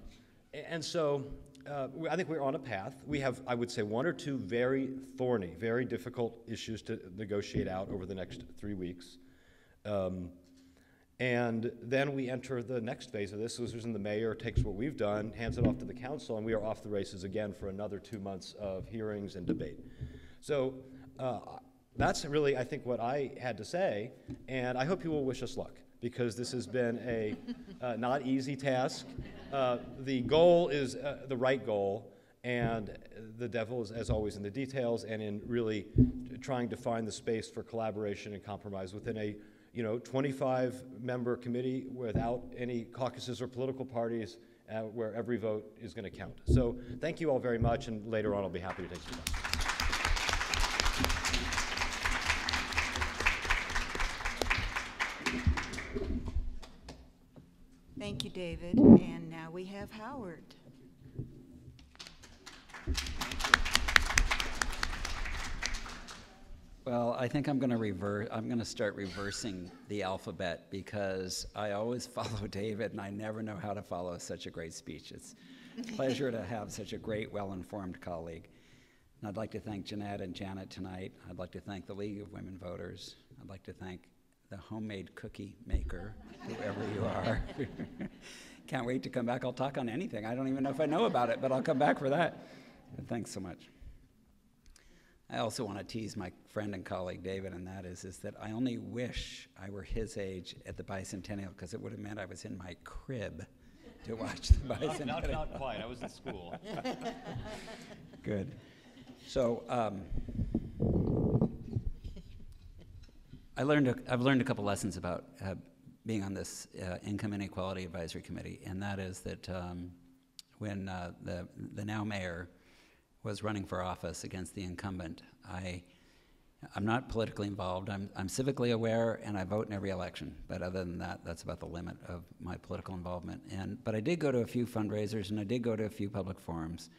and so uh, I think we're on a path. We have, I would say, one or two very thorny, very difficult issues to negotiate out over the next three weeks. Um, and then we enter the next phase of this, which is when the mayor takes what we've done, hands it off to the council, and we are off the races again for another two months of hearings and debate. So uh, that's really, I think, what I had to say, and I hope you will wish us luck, because this has been a uh, not easy task. Uh, the goal is uh, the right goal, and the devil is, as always, in the details and in really trying to find the space for collaboration and compromise within a you know, twenty-five member committee without any caucuses or political parties uh, where every vote is going to count. So thank you all very much, and later on I'll be happy to take some questions. Thank you, David. And now we have Howard. Well, I think I'm going to reverse. I'm going to start reversing the alphabet, because I always follow David, and I never know how to follow such a great speech. It's a pleasure to have such a great, well-informed colleague. And I'd like to thank Jeanette and Janet tonight. I'd like to thank the League of Women Voters. I'd like to thank the homemade cookie maker, whoever you are. Can't wait to come back. I'll talk on anything. I don't even know if I know about it, but I'll come back for that. But thanks so much. I also want to tease my friend and colleague David, and that is, is that I only wish I were his age at the bicentennial, because it would have meant I was in my crib to watch the bicentennial. Not, not quite. I was in school. Good. So, um, I learned a, I've learned a couple lessons about uh, being on this uh, Income Inequality Advisory Committee, and that is that um, when uh, the, the now mayor was running for office against the incumbent, I, I'm not politically involved. I'm, I'm civically aware, and I vote in every election. But other than that, that's about the limit of my political involvement. And, but I did go to a few fundraisers, and I did go to a few public forums.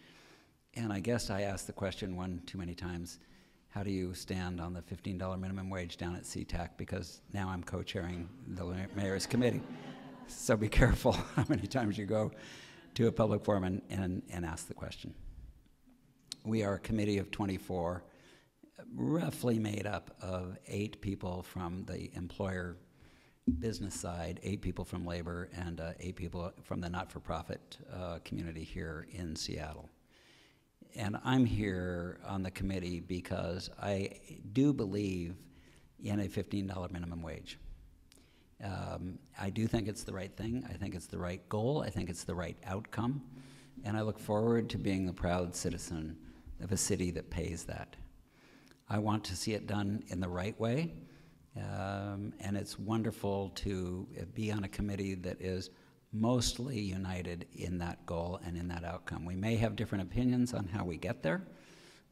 And I guess I asked the question one too many times, how do you stand on the fifteen dollar minimum wage down at SeaTac? Because now I'm co-chairing the mayor's committee. So be careful how many times you go to a public forum and, and, and ask the question. We are a committee of twenty-four. roughly made up of eight people from the employer business side, eight people from labor, and uh, eight people from the not-for-profit uh, community here in Seattle. And I'm here on the committee because I do believe in a fifteen dollar minimum wage. Um, I do think it's the right thing. I think it's the right goal. I think it's the right outcome. And I look forward to being the proud citizen of a city that pays that. I want to see it done in the right way. Um, and it's wonderful to be on a committee that is mostly united in that goal and in that outcome. We may have different opinions on how we get there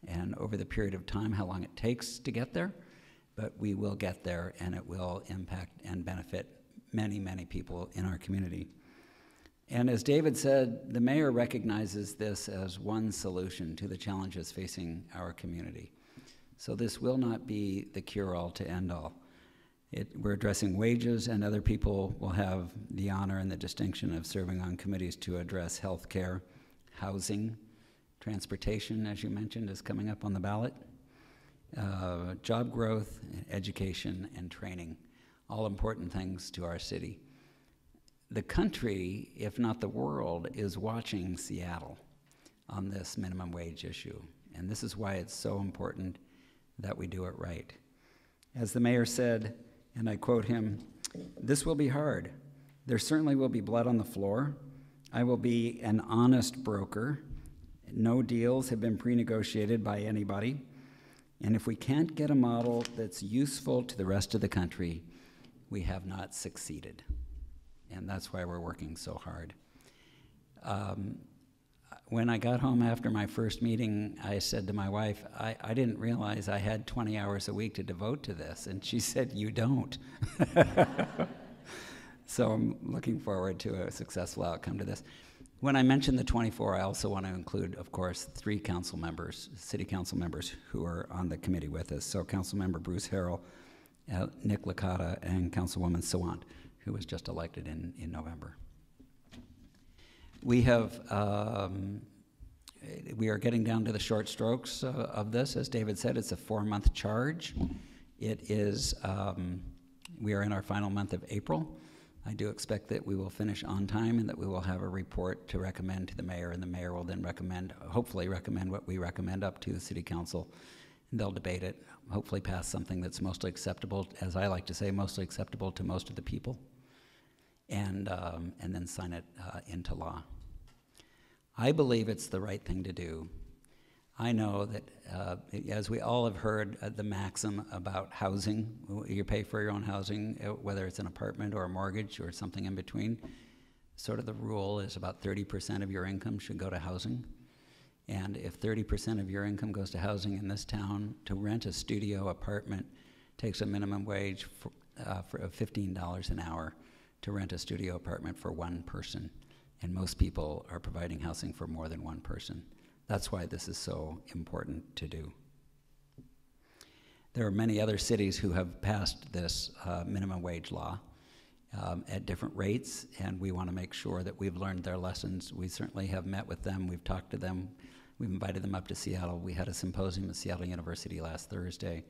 and over the period of time, how long it takes to get there, but we will get there, and it will impact and benefit many, many people in our community. And as David said, the mayor recognizes this as one solution to the challenges facing our community. So this will not be the cure-all to end-all. We're addressing wages, and other people will have the honor and the distinction of serving on committees to address health care, housing, transportation, as you mentioned, is coming up on the ballot, uh, job growth, education, and training, all important things to our city. The country, if not the world, is watching Seattle on this minimum wage issue, and this is why it's so important that we do it right. As the mayor said, and I quote him, "This will be hard. There certainly will be blood on the floor. I will be an honest broker. No deals have been pre-negotiated by anybody. And if we can't get a model that's useful to the rest of the country, we have not succeeded." And that's why we're working so hard. Um, When I got home after my first meeting, I said to my wife, I, I didn't realize I had twenty hours a week to devote to this. And she said, "You don't." So I'm looking forward to a successful outcome to this. When I mentioned the twenty-four, I also want to include, of course, three council members, city council members who are on the committee with us. So Councilmember Bruce Harrell, uh, Nick Licata, and Councilwoman Sawant, who was just elected in, in November. We have, um, we are getting down to the short strokes uh, of this. As David said, it's a four-month charge. It is, um, we are in our final month of April. I do expect that we will finish on time and that we will have a report to recommend to the mayor, and the mayor will then recommend, hopefully recommend what we recommend up to the city council. And they'll debate it, hopefully pass something that's mostly acceptable, as I like to say, mostly acceptable to most of the people. And, um, and then sign it uh, into law. I believe it's the right thing to do. I know that, uh, as we all have heard, uh, the maxim about housing, you pay for your own housing, whether it's an apartment or a mortgage or something in between. Sort of the rule is about thirty percent of your income should go to housing. And if thirty percent of your income goes to housing in this town, to rent a studio apartment takes a minimum wage for, uh, for fifteen dollars an hour. To rent a studio apartment for one person. And most people are providing housing for more than one person. That's why this is so important to do. There are many other cities who have passed this uh, minimum wage law um, at different rates, and we want to make sure that we've learned their lessons. We certainly have met with them. We've talked to them. We've invited them up to Seattle. We had a symposium at Seattle University last Thursday,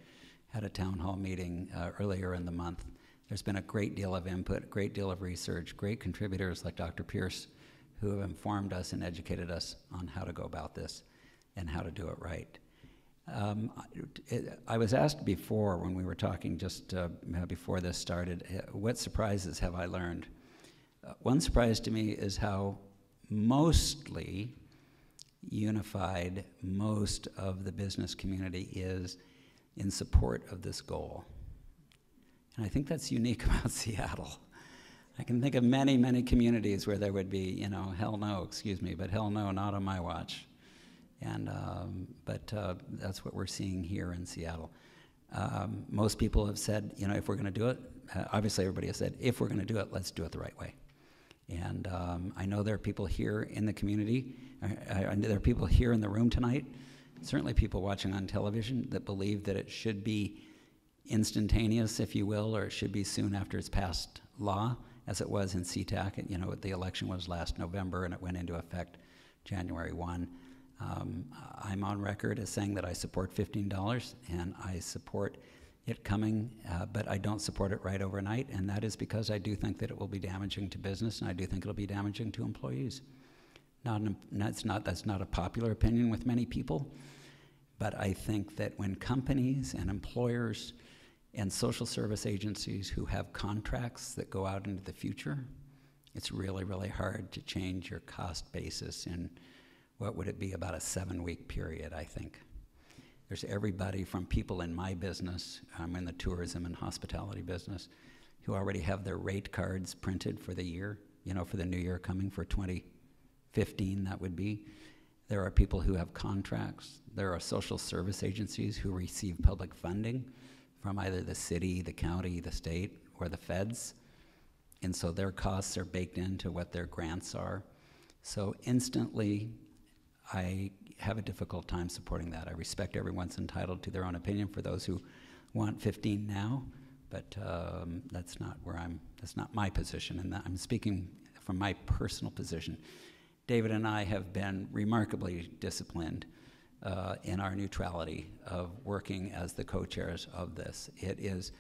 had a town hall meeting uh, earlier in the month. There's been a great deal of input, a great deal of research, great contributors like Doctor Pearce who have informed us and educated us on how to go about this and how to do it right. Um, it, I was asked before when we were talking just uh, before this started, what surprises have I learned? Uh, one surprise to me is how mostly unified most of the business community is in support of this goal. And I think that's unique about Seattle. I can think of many, many communities where there would be, you know, hell no, excuse me, but hell no, not on my watch. And, um, but uh, that's what we're seeing here in Seattle. Um, most people have said, you know, if we're gonna do it, uh, obviously everybody has said, if we're gonna do it, let's do it the right way. And um, I know there are people here in the community, I, I, I know there are people here in the room tonight, certainly people watching on television that believe that it should be instantaneous, if you will, or it should be soon after it's passed law, as it was in SeaTac. You know, the election was last November, and it went into effect January first. Um, I'm on record as saying that I support fifteen dollars, and I support it coming, uh, but I don't support it right overnight, and that is because I do think that it will be damaging to business, and I do think it'll be damaging to employees. Not an, that's, not, that's not a popular opinion with many people, but I think that when companies and employers and social service agencies who have contracts that go out into the future, it's really, really hard to change your cost basis in, what would it be, about a seven-week period, I think. There's everybody from people in my business, I'm in the tourism and hospitality business, who already have their rate cards printed for the year, you know, for the new year coming, for twenty fifteen, that would be. There are people who have contracts. There are social service agencies who receive public funding from either the city, the county, the state, or the feds. And so their costs are baked into what their grants are. So instantly, I have a difficult time supporting that. I respect everyone's entitled to their own opinion, for those who want fifteen now, but um, that's not where I'm, that's not my position, and I'm speaking from my personal position. David and I have been remarkably disciplined uh, in our neutrality of working as the co-chairs of this. It is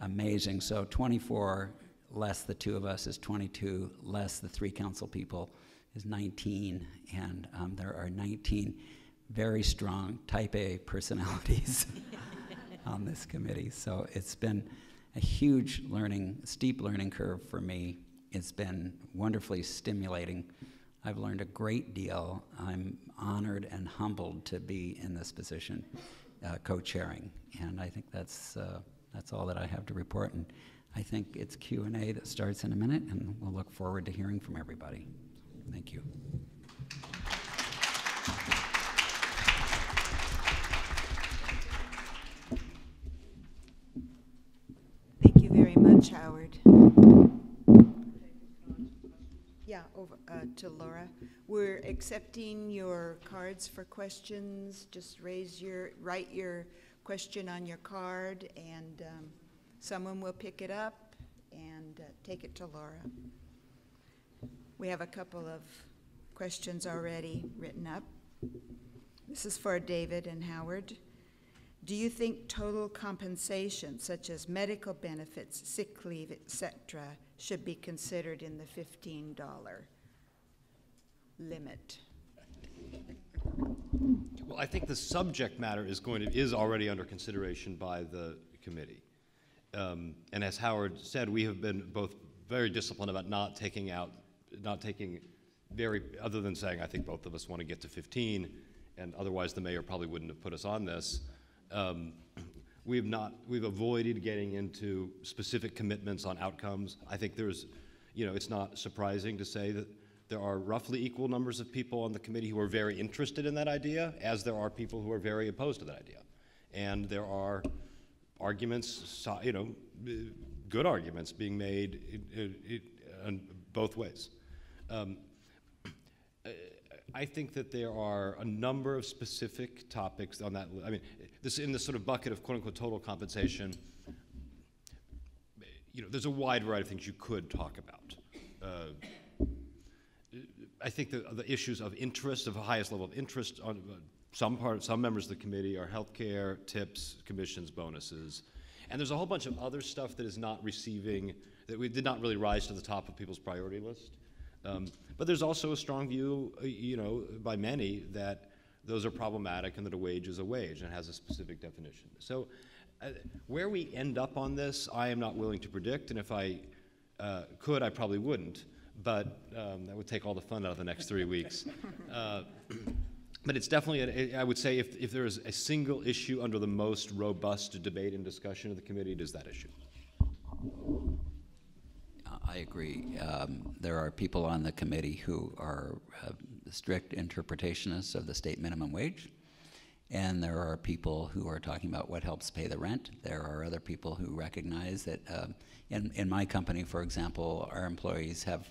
amazing. So twenty-four less the two of us is twenty-two, less the three council people is nineteen, and um, there are nineteen very strong type A personalities on this committee. So it's been a huge learning, steep learning curve for me. It's been wonderfully stimulating. I've learned a great deal. I'm honored and humbled to be in this position, uh, co-chairing, and I think that's, uh, that's all that I have to report. And I think it's Q and A that starts in a minute, and we'll look forward to hearing from everybody. Thank you. Thank you very much, Howard. Yeah, over uh, to Laura. We're accepting your cards for questions. Just raise your, write your question on your card, and um, someone will pick it up and uh, take it to Laura. We have a couple of questions already written up. This is for David and Howard. Do you think total compensation, such as medical benefits, sick leave, et cetera, should be considered in the fifteen dollar limit? Well, I think the subject matter is going to, is already under consideration by the committee. Um, and as Howard said, we have been both very disciplined about not taking out not taking very, other than saying I think both of us want to get to fifteen, and otherwise the mayor probably wouldn't have put us on this. Um, we've not, we've avoided getting into specific commitments on outcomes. I think there's, you know, it's not surprising to say that there are roughly equal numbers of people on the committee who are very interested in that idea, as there are people who are very opposed to that idea. And there are arguments, you know, good arguments being made in, in, in both ways. Um, I think that there are a number of specific topics on that. I mean, this in this sort of bucket of quote-unquote total compensation. You know, there's a wide variety of things you could talk about. Uh, I think the, the issues of interest, of the highest level of interest, on some part, some members of the committee are healthcare, tips, commissions, bonuses, and there's a whole bunch of other stuff that is not receiving, that we did not really rise to the top of people's priority list. Um, but there's also a strong view, you know, by many that those are problematic and that a wage is a wage and has a specific definition. So uh, where we end up on this, I am not willing to predict, and if I uh, could, I probably wouldn't, but um, that would take all the fun out of the next three weeks. Uh, but it's definitely, a, a, I would say if, if there is a single issue under the most robust debate and discussion of the committee, it is that issue. I agree. Um, there are people on the committee who are uh, strict interpretationists of the state minimum wage, and there are people who are talking about what helps pay the rent. There are other people who recognize that uh, in, in my company, for example, our employees have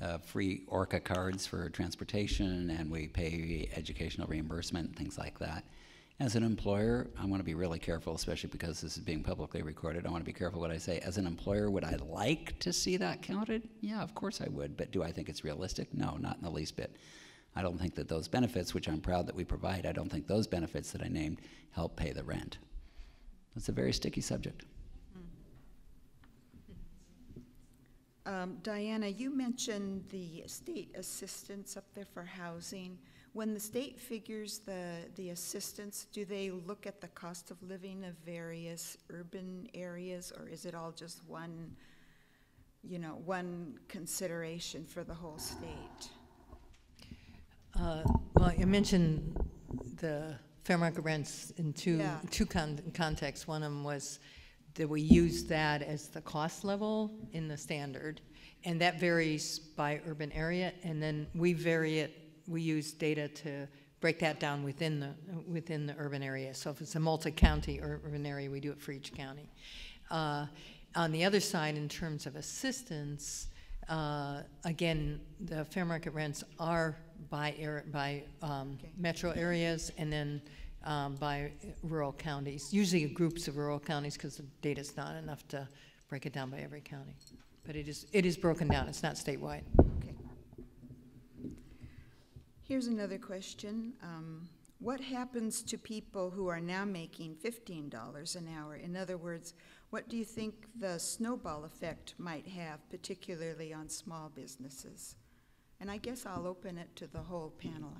uh, free ORCA cards for transportation, and we pay educational reimbursement, things like that. As an employer, I want to be really careful, especially because this is being publicly recorded. I want to be careful what I say. As an employer, would I like to see that counted? Yeah, of course I would, but do I think it's realistic? No, not in the least bit. I don't think that those benefits, which I'm proud that we provide, I don't think those benefits that I named help pay the rent. That's a very sticky subject. Um, Diana, you mentioned the state assistance up there for housing. When the state figures the, the assistance, do they look at the cost of living of various urban areas, or is it all just one, you know, one consideration for the whole state? Uh, well, you mentioned the fair market rents in two, yeah. two con contexts. One of them was that we use that as the cost level in the standard, and that varies by urban area, and then we vary it. We use data to break that down within the, within the urban area. So if it's a multi-county urban area, we do it for each county. Uh, on the other side, in terms of assistance, uh, again, the fair market rents are by, er by um, okay. metro areas and then um, by rural counties, usually groups of rural counties, because the data's not enough to break it down by every county. But it is, it is broken down. It's not statewide. Okay. Here's another question. Um, what happens to people who are now making fifteen dollars an hour? In other words, what do you think the snowball effect might have, particularly on small businesses? And I guess I'll open it to the whole panel.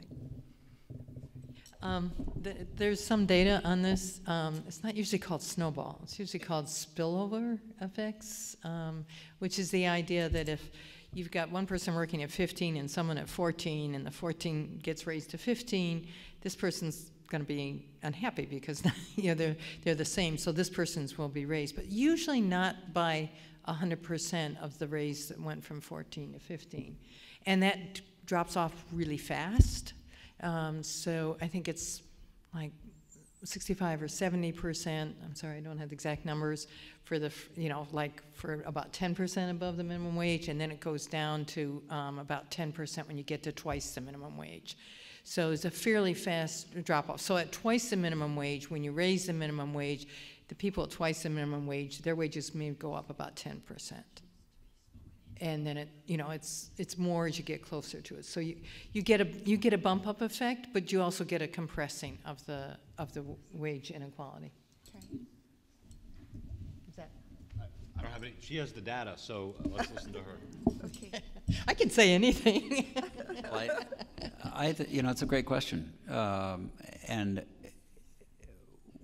Um, th there's some data on this. Um, it's not usually called snowball. It's usually called spillover effects, um, which is the idea that if you've got one person working at fifteen and someone at fourteen, and the fourteen gets raised to fifteen, this person's going to be unhappy because you know, they're, they're the same, so this person's will be raised, but usually not by one hundred percent of the raise that went from fourteen to fifteen. And that drops off really fast. Um, so I think it's like sixty-five or seventy percent, I'm sorry, I don't have the exact numbers, for the, you know, like for about ten percent above the minimum wage, and then it goes down to um, about ten percent when you get to twice the minimum wage. So it's a fairly fast drop-off. So at twice the minimum wage, when you raise the minimum wage, the people at twice the minimum wage, their wages may go up about ten percent. And then it, you know, it's it's more as you get closer to it. So you you get a you get a bump up effect, but you also get a compressing of the of the wage inequality. Okay. Is that? I, I don't have any. She has the data, so let's listen to her. Okay. I can say anything. Well, I, I th you know, it's a great question, um, and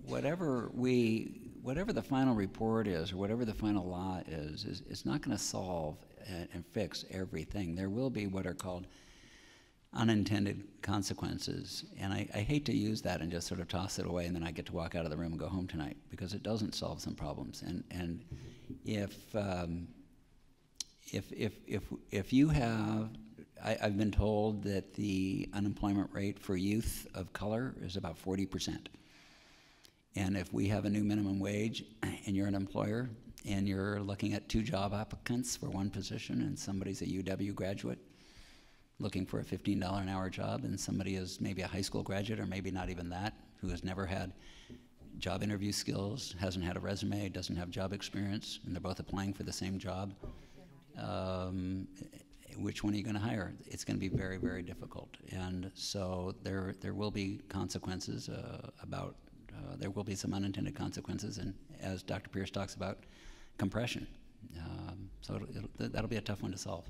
whatever we. Whatever the final report is, or whatever the final law is, is it's not going to solve and, and fix everything. There will be what are called unintended consequences, and I, I hate to use that and just sort of toss it away, and then I get to walk out of the room and go home tonight, because it doesn't solve some problems. And and if um, if if if if you have, I, I've been told that the unemployment rate for youth of color is about forty percent. And if we have a new minimum wage and you're an employer and you're looking at two job applicants for one position, and somebody's a U W graduate looking for a fifteen dollar an hour job, and somebody is maybe a high school graduate or maybe not even that, who has never had job interview skills, hasn't had a resume, doesn't have job experience, and they're both applying for the same job, um, which one are you going to hire? It's going to be very, very difficult. And so there, there will be consequences uh, about Uh, there will be some unintended consequences, and as Doctor Pearce talks about, compression. Um, so it'll, it'll, th that'll be a tough one to solve.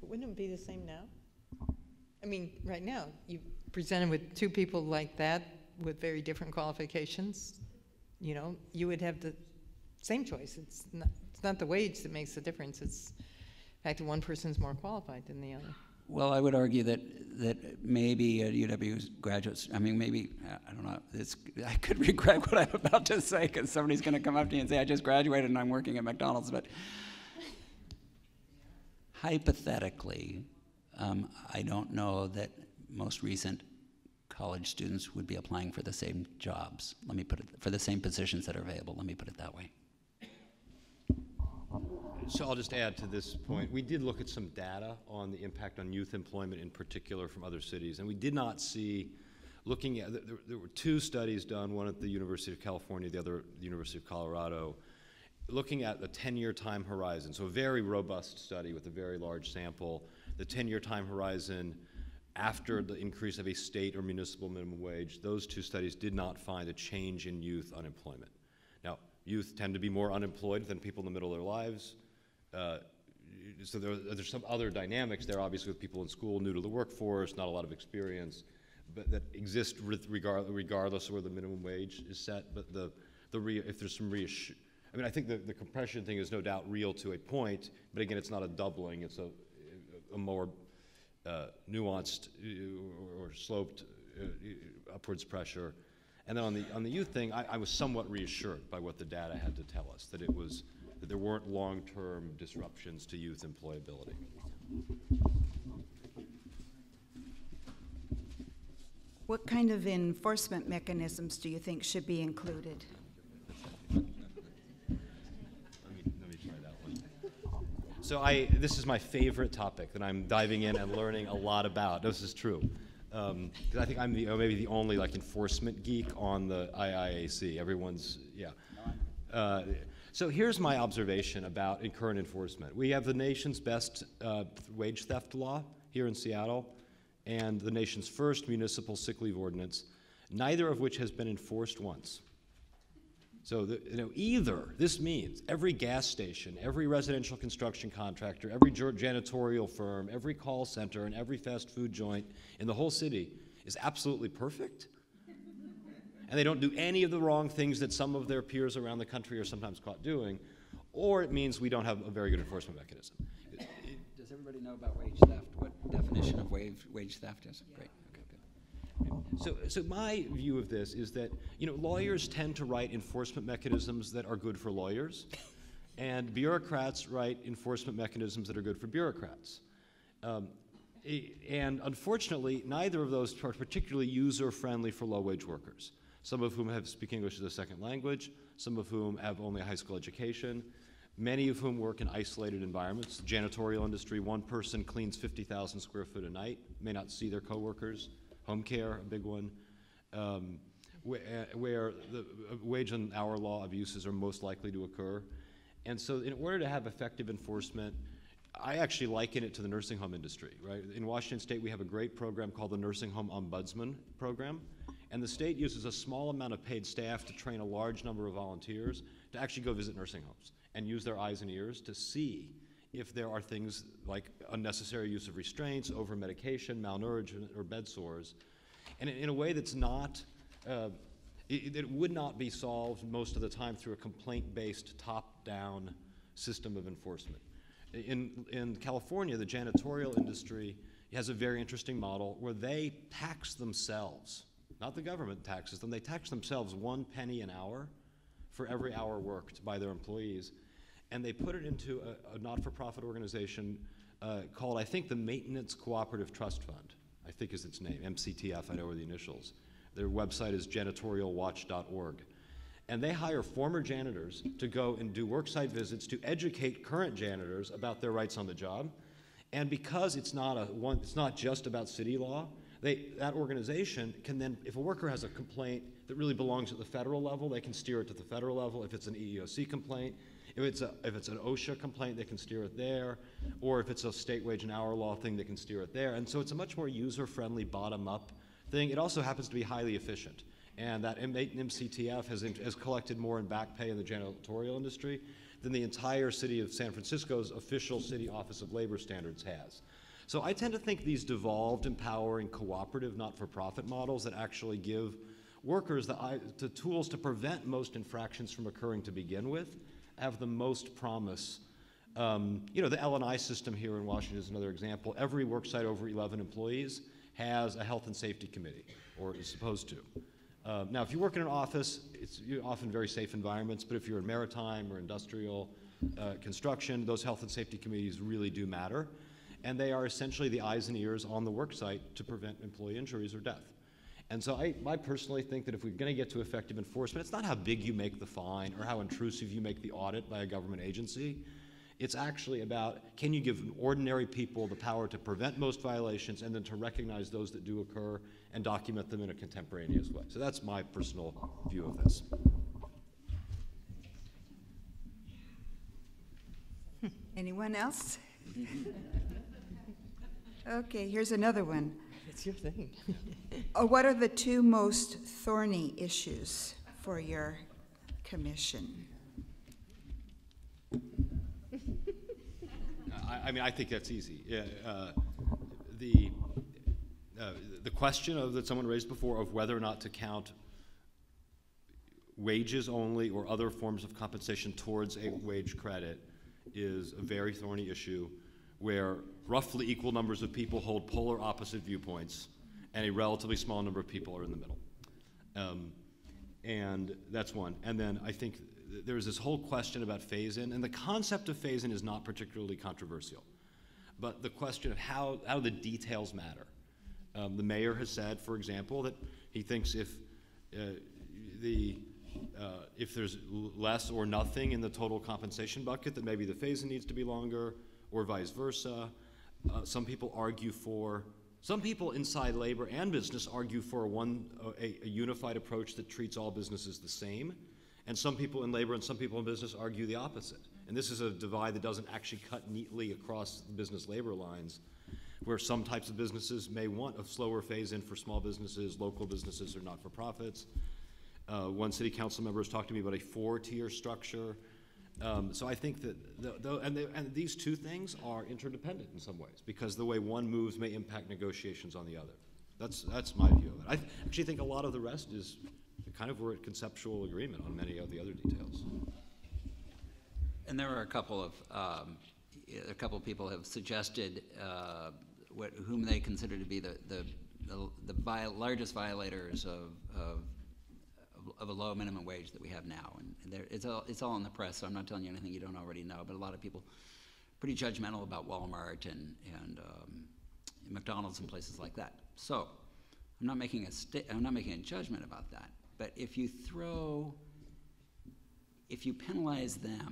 But wouldn't it be the same now? I mean, right now, you presented with two people like that with very different qualifications. You know, you would have the same choice. It's not, it's not the wage that makes the difference. It's the fact that one person's more qualified than the other. Well, I would argue that that maybe a U W graduates, I mean, maybe, I don't know, it's, I could regret what I'm about to say, because somebody's going to come up to you and say, I just graduated and I'm working at McDonald's. But hypothetically, um, I don't know that most recent college students would be applying for the same jobs. Let me put it, for the same positions that are available. Let me put it that way. So I'll just add to this point. We did look at some data on the impact on youth employment in particular from other cities, and we did not see, looking at, there, there were two studies done, one at the University of California, the other at the University of Colorado, looking at the ten-year time horizon. So a very robust study with a very large sample the ten-year time horizon after the increase of a state or municipal minimum wage, those two studies did not find a change in youth unemployment. Now, youth tend to be more unemployed than people in the middle of their lives. Uh, so there, there's some other dynamics there, obviously, with people in school, new to the workforce, not a lot of experience, but that exist regard, regardless of where the minimum wage is set. But the, the re, if there's some reassurance, I mean, I think the, the compression thing is no doubt real to a point, but again, it's not a doubling, it's a, a more uh, nuanced or, or sloped uh, upwards pressure. And then on the, on the youth thing, I, I was somewhat reassured by what the data had to tell us, that it was, that there weren't long-term disruptions to youth employability. What kind of enforcement mechanisms do you think should be included? So I, this is my favorite topic that I'm diving in and learning a lot about. This is true. Um, cause I think I'm the, oh, maybe the only like enforcement geek on the I I A C. Everyone's, yeah. Uh, so here's my observation about current enforcement. We have the nation's best uh, wage theft law here in Seattle and the nation's first municipal sick leave ordinance, neither of which has been enforced once. So the, you know, either this means every gas station, every residential construction contractor, every janitorial firm, every call center, and every fast food joint in the whole city is absolutely perfect, and they don't do any of the wrong things that some of their peers around the country are sometimes caught doing, or it means we don't have a very good enforcement mechanism. It, it, Does everybody know about wage theft? What definition of wage, wage theft is? Yeah. Great. So, so my view of this is that, you know, lawyers tend to write enforcement mechanisms that are good for lawyers, and bureaucrats write enforcement mechanisms that are good for bureaucrats. Um, and unfortunately, neither of those are particularly user-friendly for low-wage workers, some of whom have speak English as a second language, some of whom have only a high school education, many of whom work in isolated environments. The janitorial industry, one person cleans fifty thousand square foot a night, may not see their coworkers. Home care, a big one, um, wh where the wage and hour law abuses are most likely to occur. And so in order to have effective enforcement, I actually liken it to the nursing home industry, right? In Washington State, we have a great program called the Nursing Home Ombudsman Program, and the state uses a small amount of paid staff to train a large number of volunteers to actually go visit nursing homes and use their eyes and ears to see if there are things like unnecessary use of restraints, over-medication, malnourishment, or bed sores. And in, in a way that's not, uh, it, it would not be solved most of the time through a complaint-based, top-down system of enforcement. In, in California, the janitorial industry has a very interesting model where they tax themselves. Not the government taxes them, they tax themselves one penny an hour for every hour worked by their employees. And they put it into a, a not-for-profit organization uh, called, I think, the Maintenance Cooperative Trust Fund, I think is its name, M C T F, I know are the initials. Their website is janitorial watch dot org. And they hire former janitors to go and do worksite visits to educate current janitors about their rights on the job. And because it's not, a one, it's not just about city law, they, that organization can then, if a worker has a complaint that really belongs at the federal level, they can steer it to the federal level. If it's an E E O C complaint, If it's, a, if it's an OSHA complaint, they can steer it there, or if it's a state wage and hour law thing, they can steer it there. And so it's a much more user-friendly, bottom-up thing. It also happens to be highly efficient. And that M C T F has, has collected more in back pay in the janitorial industry than the entire city of San Francisco's official city office of labor standards has. So I tend to think these devolved, empowering, cooperative, not-for-profit models that actually give workers the, the tools to prevent most infractions from occurring to begin with have the most promise. Um, you know, the L and I system here in Washington is another example. Every worksite over eleven employees has a health and safety committee, or is supposed to. Uh, now, if you work in an office, it's often very safe environments, but if you're in maritime or industrial uh, construction, those health and safety committees really do matter, and they are essentially the eyes and ears on the worksite to prevent employee injuries or death. And so I, I personally think that if we're going to get to effective enforcement, it's not how big you make the fine or how intrusive you make the audit by a government agency. It's actually about, can you give ordinary people the power to prevent most violations and then to recognize those that do occur and document them in a contemporaneous way. So that's my personal view of this. Anyone else? Okay, here's another one. It's your thing. Oh, what are the two most thorny issues for your commission? I, I mean, I think that's easy. Yeah, uh, the uh, the question of, that someone raised before, of whether or not to count wages only or other forms of compensation towards a wage credit is a very thorny issue, where roughly equal numbers of people hold polar opposite viewpoints, and a relatively small number of people are in the middle. Um, and that's one. And then I think th there's this whole question about phase-in, and the concept of phase-in is not particularly controversial, but the question of how, how the details matter. Um, the mayor has said, for example, that he thinks if uh, the Uh, if there's less or nothing in the total compensation bucket, that maybe the phase-in needs to be longer, or vice versa. Uh, some people argue for, some people inside labor and business argue for a, one, a, a unified approach that treats all businesses the same, and some people in labor and some people in business argue the opposite. And this is a divide that doesn't actually cut neatly across the business labor lines, where some types of businesses may want a slower phase-in for small businesses, local businesses, or not-for-profits. Uh, one city council member has talked to me about a four-tier structure. Um, so I think that the, the, and, the, and these two things are interdependent in some ways, because the way one moves may impact negotiations on the other. That's, that's my view of it. I th actually think a lot of the rest is kind of we're at conceptual agreement on many of the other details. And there are a couple of um, a couple of people have suggested uh, what, whom they consider to be the the, the, the viol largest violators of, of of a low minimum wage that we have now, and there, it's all it's all in the press, so I'm not telling you anything you don't already know, but a lot of people pretty judgmental about Walmart and and um, McDonald's and places like that. So I'm not making a sta I'm not making a judgment about that, but if you throw if you penalize them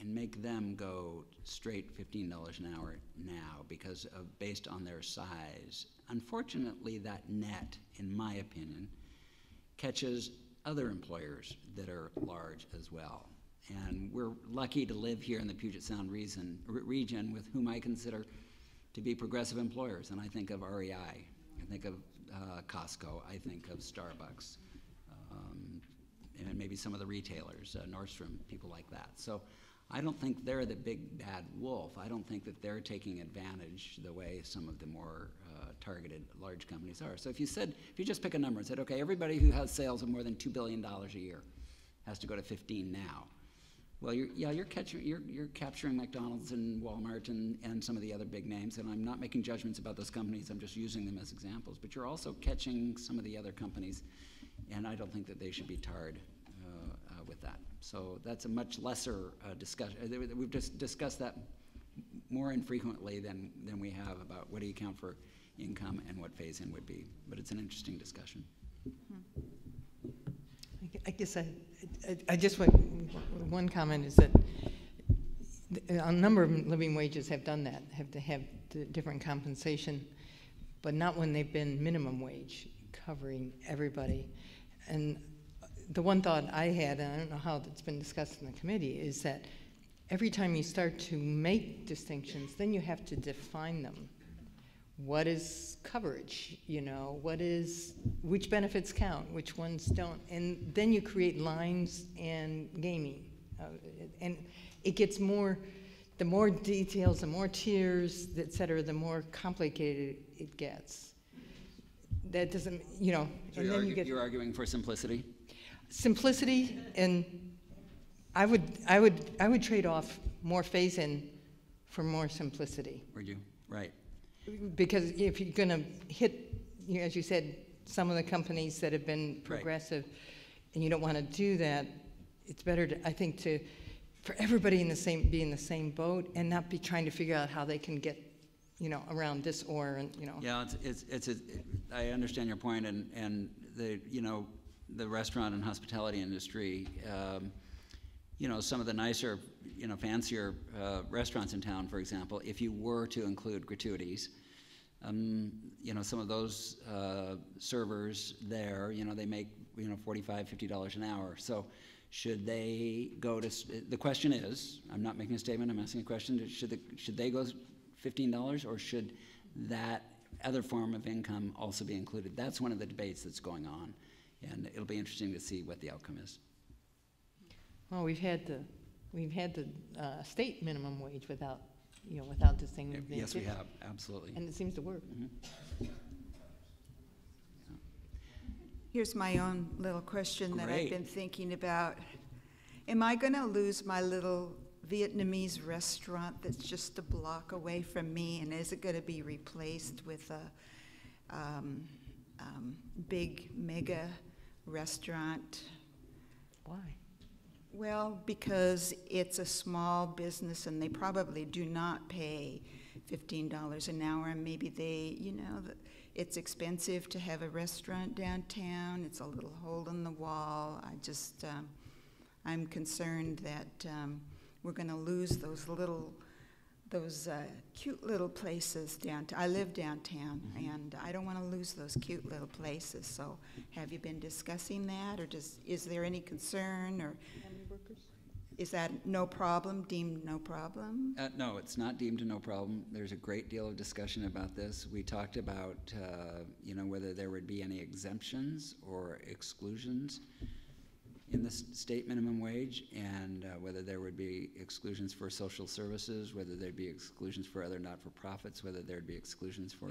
and make them go straight fifteen dollars an hour now because of based on their size, unfortunately that net, in my opinion, catches other employers that are large as well. And we're lucky to live here in the Puget Sound reason, re region with whom I consider to be progressive employers. And I think of R E I, I think of uh, Costco, I think of Starbucks, um, and maybe some of the retailers, uh, Nordstrom, people like that. So I don't think they're the big bad wolf. I don't think that they're taking advantage the way some of the more uh, targeted large companies are. So if you said, if you just pick a number and said, okay, everybody who has sales of more than two billion dollars a year has to go to fifteen now. Well, you're, yeah, you're, catch, you're, you're capturing McDonald's and Walmart and, and some of the other big names, and I'm not making judgments about those companies, I'm just using them as examples, but you're also catching some of the other companies, and I don't think that they should be tarred uh, uh, with that. So that's a much lesser uh, discussion. We've just discussed that more infrequently than, than we have about what do you count for income and what phase-in would be. But it's an interesting discussion. I guess I, I, I just want, one comment is that a number of living wages have done that, have to have different compensation, but not when they've been minimum wage covering everybody. And the one thought I had, and I don't know how that's been discussed in the committee, is that every time you start to make distinctions, then you have to define them. What is coverage? You know, what is, which benefits count, which ones don't? And then you create lines and gaming. Uh, and it gets more, the more details, the more tiers, et cetera, the more complicated it gets. That doesn't, you know, so and you're, then you get, you're arguing for simplicity? Simplicity, and I would, I would, I would trade off more phase-in for more simplicity. Would you? Right. Because if you're going to hit, you know, as you said, some of the companies that have been progressive, right, and you don't want to do that, it's better, to, I think, to for everybody in the same be in the same boat and not be trying to figure out how they can get, you know, around this or, and you know. Yeah, it's it's, it's it, I understand your point, and and the you know. the restaurant and hospitality industry, um, you know, some of the nicer, you know, fancier uh, restaurants in town, for example, if you were to include gratuities, um, you know, some of those uh, servers there, you know, they make, you know, forty-five, fifty dollars an hour. So should they go to, the question is, I'm not making a statement, I'm asking a question, should, the, should they go fifteen dollars or should that other form of income also be included. That's one of the debates that's going on, and it'll be interesting to see what the outcome is. Well, we've had the we've had the uh, state minimum wage without you know without this thing. It, yes, we have, absolutely, and it seems to work. Mm-hmm. Here's my own little question Great. That I've been thinking about. Am I going to lose my little Vietnamese restaurant that's just a block away from me, and is it going to be replaced with a um, um, big mega restaurant? Why? Well, because it's a small business, and they probably do not pay fifteen dollars an hour, and maybe they, you know, the, it's expensive to have a restaurant downtown. It's a little hole in the wall. I just, um, I'm concerned that um, we're going to lose those little, those uh, cute little places downtown. I live downtown, mm-hmm. and I don't want to lose those cute little places. So, have you been discussing that, or does is there any concern, or is that no problem, deemed no problem? Uh, no, it's not deemed a no problem. There's a great deal of discussion about this. We talked about, uh, you know, whether there would be any exemptions or exclusions in the state minimum wage, and uh, whether there would be exclusions for social services, whether there'd be exclusions for other not-for-profits, whether there'd be exclusions for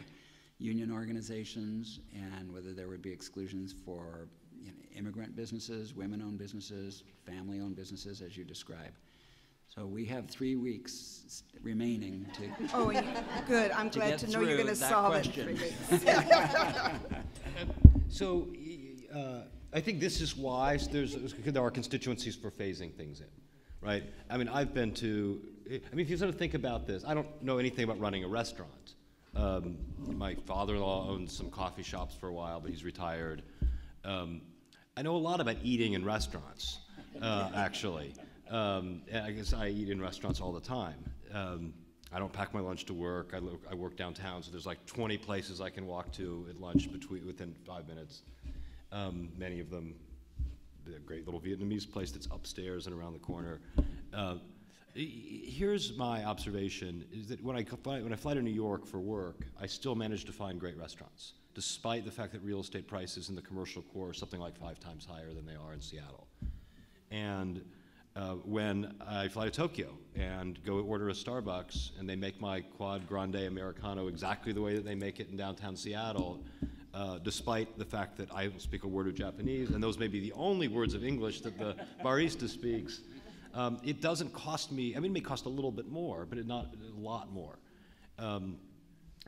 union organizations, and whether there would be exclusions for you know, immigrant businesses, women-owned businesses, family-owned businesses, as you describe. So we have three weeks remaining to. Oh, good. I'm glad to, to know you're going to solve question. It. For so uh, I think this is wise. There's, there are constituencies for phasing things in, right? I mean, I've been to. I mean, if you sort of think about this, I don't know anything about running a restaurant. Um, my father-in-law owned some coffee shops for a while, but he's retired. Um, I know a lot about eating in restaurants, uh, actually. Um, I guess I eat in restaurants all the time. Um, I don't pack my lunch to work. I, look, I work downtown, so there's like twenty places I can walk to at lunch between within five minutes. Um, many of them, the great little Vietnamese place that's upstairs and around the corner. Uh, here's my observation: is that when I fly, when I fly to New York for work, I still manage to find great restaurants, despite the fact that real estate prices in the commercial core are something like five times higher than they are in Seattle. And uh, when I fly to Tokyo and go order a Starbucks, and they make my quad grande Americano exactly the way that they make it in downtown Seattle, uh, despite the fact that I don't speak a word of Japanese, and those may be the only words of English that the barista speaks, um, it doesn't cost me, I mean, it may cost a little bit more, but it not a lot more. Um,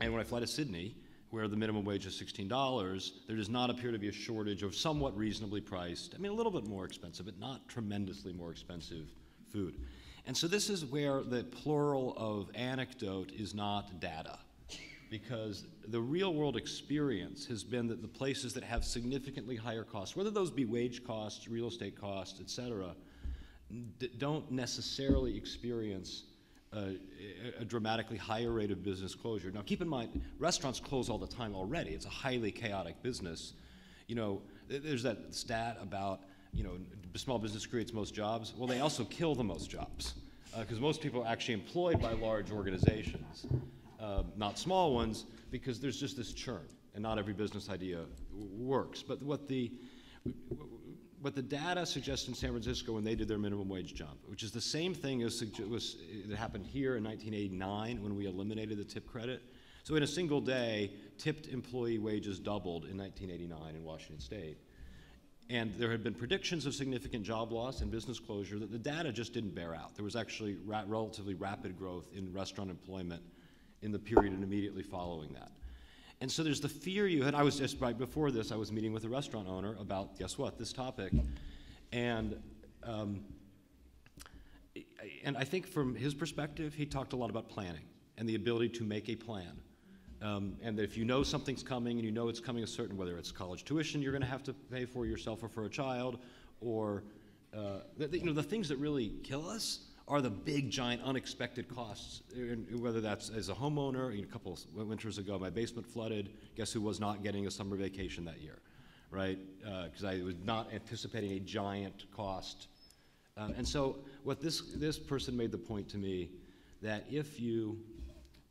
and when I fly to Sydney, where the minimum wage is sixteen dollars, there does not appear to be a shortage of somewhat reasonably priced, I mean a little bit more expensive, but not tremendously more expensive food. And so this is where the plural of anecdote is not data, because the real world experience has been that the places that have significantly higher costs, whether those be wage costs, real estate costs, et cetera, d don't necessarily experience Uh, a dramatically higher rate of business closure. Now, keep in mind, restaurants close all the time already. It's a highly chaotic business. You know, there's that stat about, you know, small business creates most jobs. Well, they also kill the most jobs, because uh, most people are actually employed by large organizations, uh, not small ones, because there's just this churn, and not every business idea works. But what the What the data suggests in San Francisco when they did their minimum wage jump, which is the same thing as was, that happened here in nineteen eighty-nine when we eliminated the tip credit. So in a single day, tipped employee wages doubled in nineteen eighty-nine in Washington State. And there had been predictions of significant job loss and business closure that the data just didn't bear out. There was actually ra relatively rapid growth in restaurant employment in the period and immediately following that. And so there's the fear you had. I was just, right before this, I was meeting with a restaurant owner about, guess what, this topic. And, um, and I think from his perspective, he talked a lot about planning and the ability to make a plan. Um, and that if you know something's coming and you know it's coming a certain, whether it's college tuition you're going to have to pay for yourself or for a child, or uh, the, you know, the things that really kill us are the big, giant, unexpected costs, whether that's as a homeowner. A couple of winters ago, my basement flooded. Guess who was not getting a summer vacation that year, right? Because uh, I was not anticipating a giant cost. Um, and so what this, this person made the point to me, that if you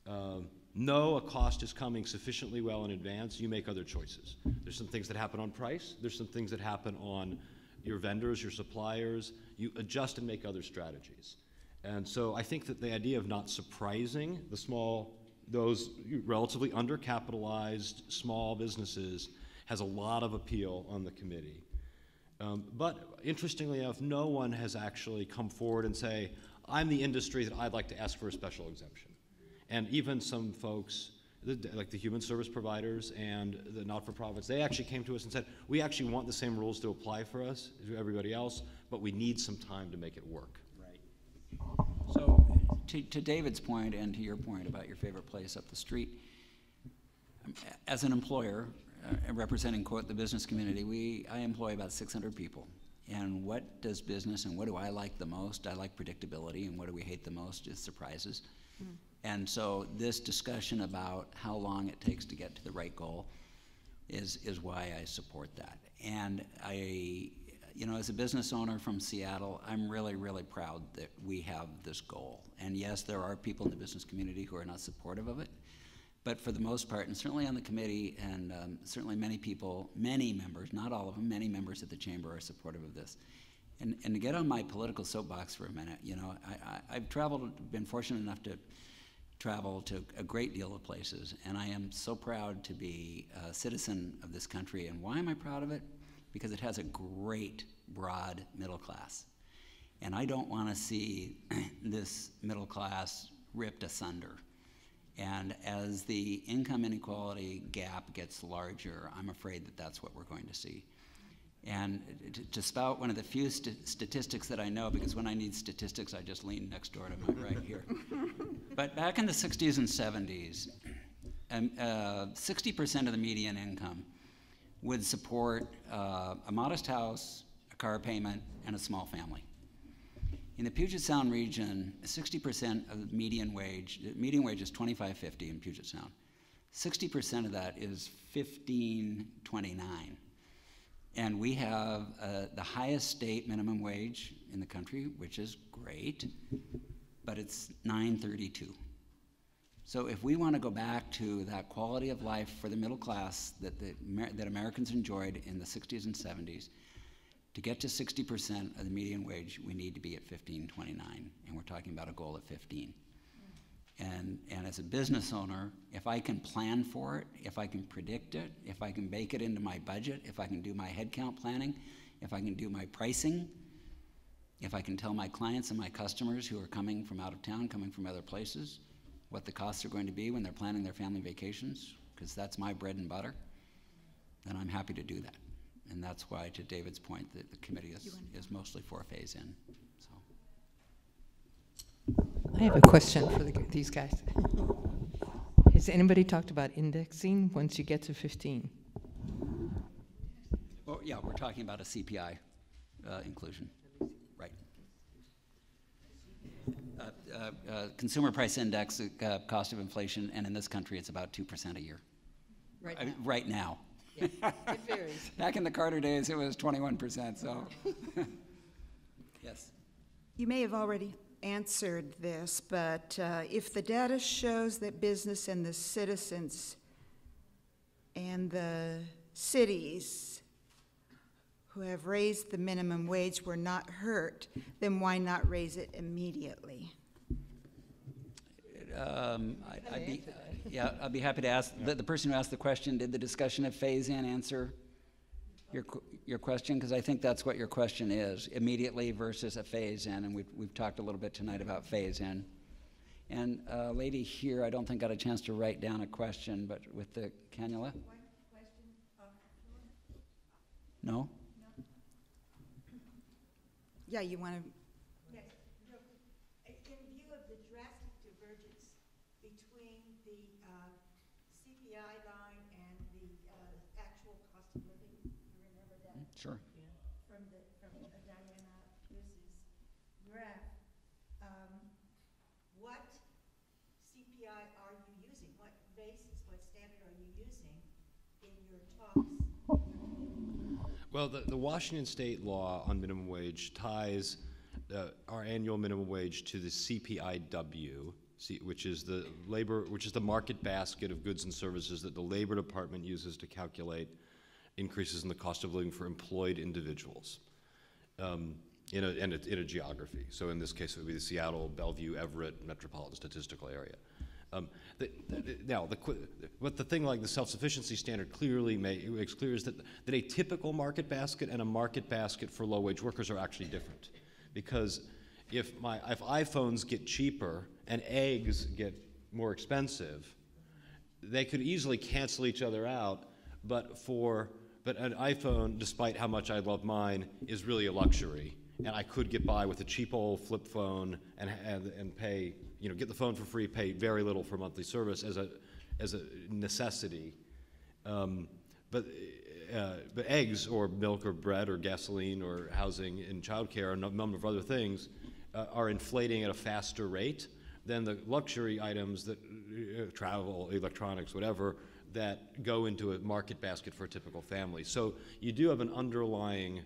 um, know a cost is coming sufficiently well in advance, you make other choices. There's some things that happen on price, there's some things that happen on your vendors, your suppliers, you adjust and make other strategies. And so I think that the idea of not surprising the small, those relatively undercapitalized small businesses has a lot of appeal on the committee. Um, but interestingly enough, no one has actually come forward and say, I'm the industry that I'd like to ask for a special exemption. And even some folks, like the human service providers and the not-for-profits, they actually came to us and said, we actually want the same rules to apply for us to everybody else, but we need some time to make it work. Right. So to, to David's point and to your point about your favorite place up the street, as an employer uh, representing, quote, the business community, we, I employ about six hundred people. And what does business and what do I like the most? I like predictability, and what do we hate the most is surprises. Mm-hmm. And so this discussion about how long it takes to get to the right goal is, is why I support that. And I, you know, as a business owner from Seattle, I'm really, really proud that we have this goal. And yes, there are people in the business community who are not supportive of it, but for the most part, and certainly on the committee, and um, certainly many people, many members, not all of them, many members at the chamber are supportive of this. And, and to get on my political soapbox for a minute, you know, I, I, I've traveled, been fortunate enough to travel to a great deal of places, and I am so proud to be a citizen of this country. And why am I proud of it? Because it has a great, broad middle class. And I don't want to see this middle class ripped asunder. And as the income inequality gap gets larger, I'm afraid that that's what we're going to see. And to, to spout one of the few st statistics that I know, because when I need statistics, I just lean next door to my right here. But back in the sixties and seventies, sixty percent um, uh, of the median income would support uh, a modest house, a car payment, and a small family. In the Puget Sound region, sixty percent of the median wage, median wage is twenty-five fifty in Puget Sound. sixty percent of that is fifteen twenty-nine. And we have uh, the highest state minimum wage in the country, which is great, but it's nine thirty-two. So if we want to go back to that quality of life for the middle class that, the, that Americans enjoyed in the sixties and seventies, to get to sixty percent of the median wage, we need to be at fifteen twenty-nine, and we're talking about a goal of fifteen. And, and as a business owner, if I can plan for it, if I can predict it, if I can bake it into my budget, if I can do my headcount planning, if I can do my pricing, if I can tell my clients and my customers who are coming from out of town, coming from other places, what the costs are going to be when they're planning their family vacations, because that's my bread and butter, then I'm happy to do that. And that's why, to David's point, that the committee is, is mostly four phase in. So. I have a question for the, these guys. Has anybody talked about indexing once you get to fifteen? Well, yeah, we're talking about a C P I uh, inclusion, right? Uh, uh, uh, consumer price index, uh, cost of inflation, and in this country, it's about two percent a year. Right. I mean, right now. Yeah, it varies. Back in the Carter days, it was twenty-one percent, so. Yes. You may have already answered this, but uh, if the data shows that business and the citizens and the cities who have raised the minimum wage were not hurt, then why not raise it immediately? Um, I, I'd be, uh, yeah, I'd be happy to ask. Yeah. The, the person who asked the question, did the discussion of phase-in answer your, your question? Because I think that's what your question is, immediately versus a phase-in. And we've, we've talked a little bit tonight about phase-in. And a uh, lady here, I don't think got a chance to write down a question, but with the cannula? One question. No? No. Yeah, you want to? Sure. Yeah. From, the, from Diana Pearce's graph, um, what C P I are you using? What basis, what standard are you using in your talks? Well, the, the Washington State law on minimum wage ties uh, our annual minimum wage to the C P I W, which is the labor, which is the market basket of goods and services that the Labor Department uses to calculate increases in the cost of living for employed individuals um, in, a, in, a, in a geography. So in this case, it would be the Seattle, Bellevue, Everett metropolitan statistical area. Um, the, the, now, the, what the thing like the self-sufficiency standard clearly makes clear is that, that a typical market basket and a market basket for low-wage workers are actually different, because if my if iPhones get cheaper and eggs get more expensive, they could easily cancel each other out. But for but an iPhone, despite how much I love mine, is really a luxury, and I could get by with a cheap old flip phone and and, and pay. You know, get the phone for free, pay very little for monthly service as a as a necessity. Um, but uh, but eggs or milk or bread or gasoline or housing and childcare and a number of other things uh, are inflating at a faster rate than the luxury items that uh, travel, electronics, whatever, that go into a market basket for a typical family. So you do have an underlying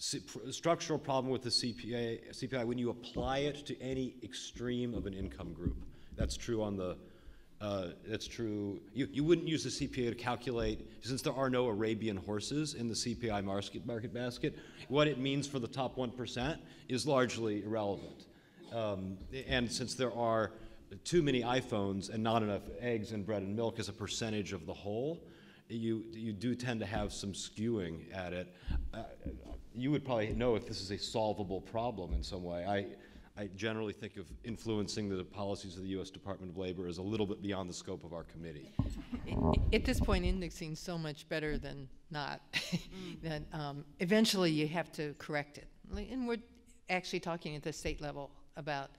C structural problem with the C P I, C P I when you apply it to any extreme of an income group. That's true on the, uh, that's true, you, you wouldn't use the C P I to calculate, since there are no Arabian horses in the C P I market, market basket, what it means for the top one percent is largely irrelevant. Um, and since there are too many iPhones and not enough eggs and bread and milk as a percentage of the whole, you, you do tend to have some skewing at it. Uh, you would probably know if this is a solvable problem in some way. I, I generally think of influencing the policies of the U S Department of Labor as a little bit beyond the scope of our committee. At this point, indexing is so much better than not that um, eventually you have to correct it. And we're actually talking at the state level about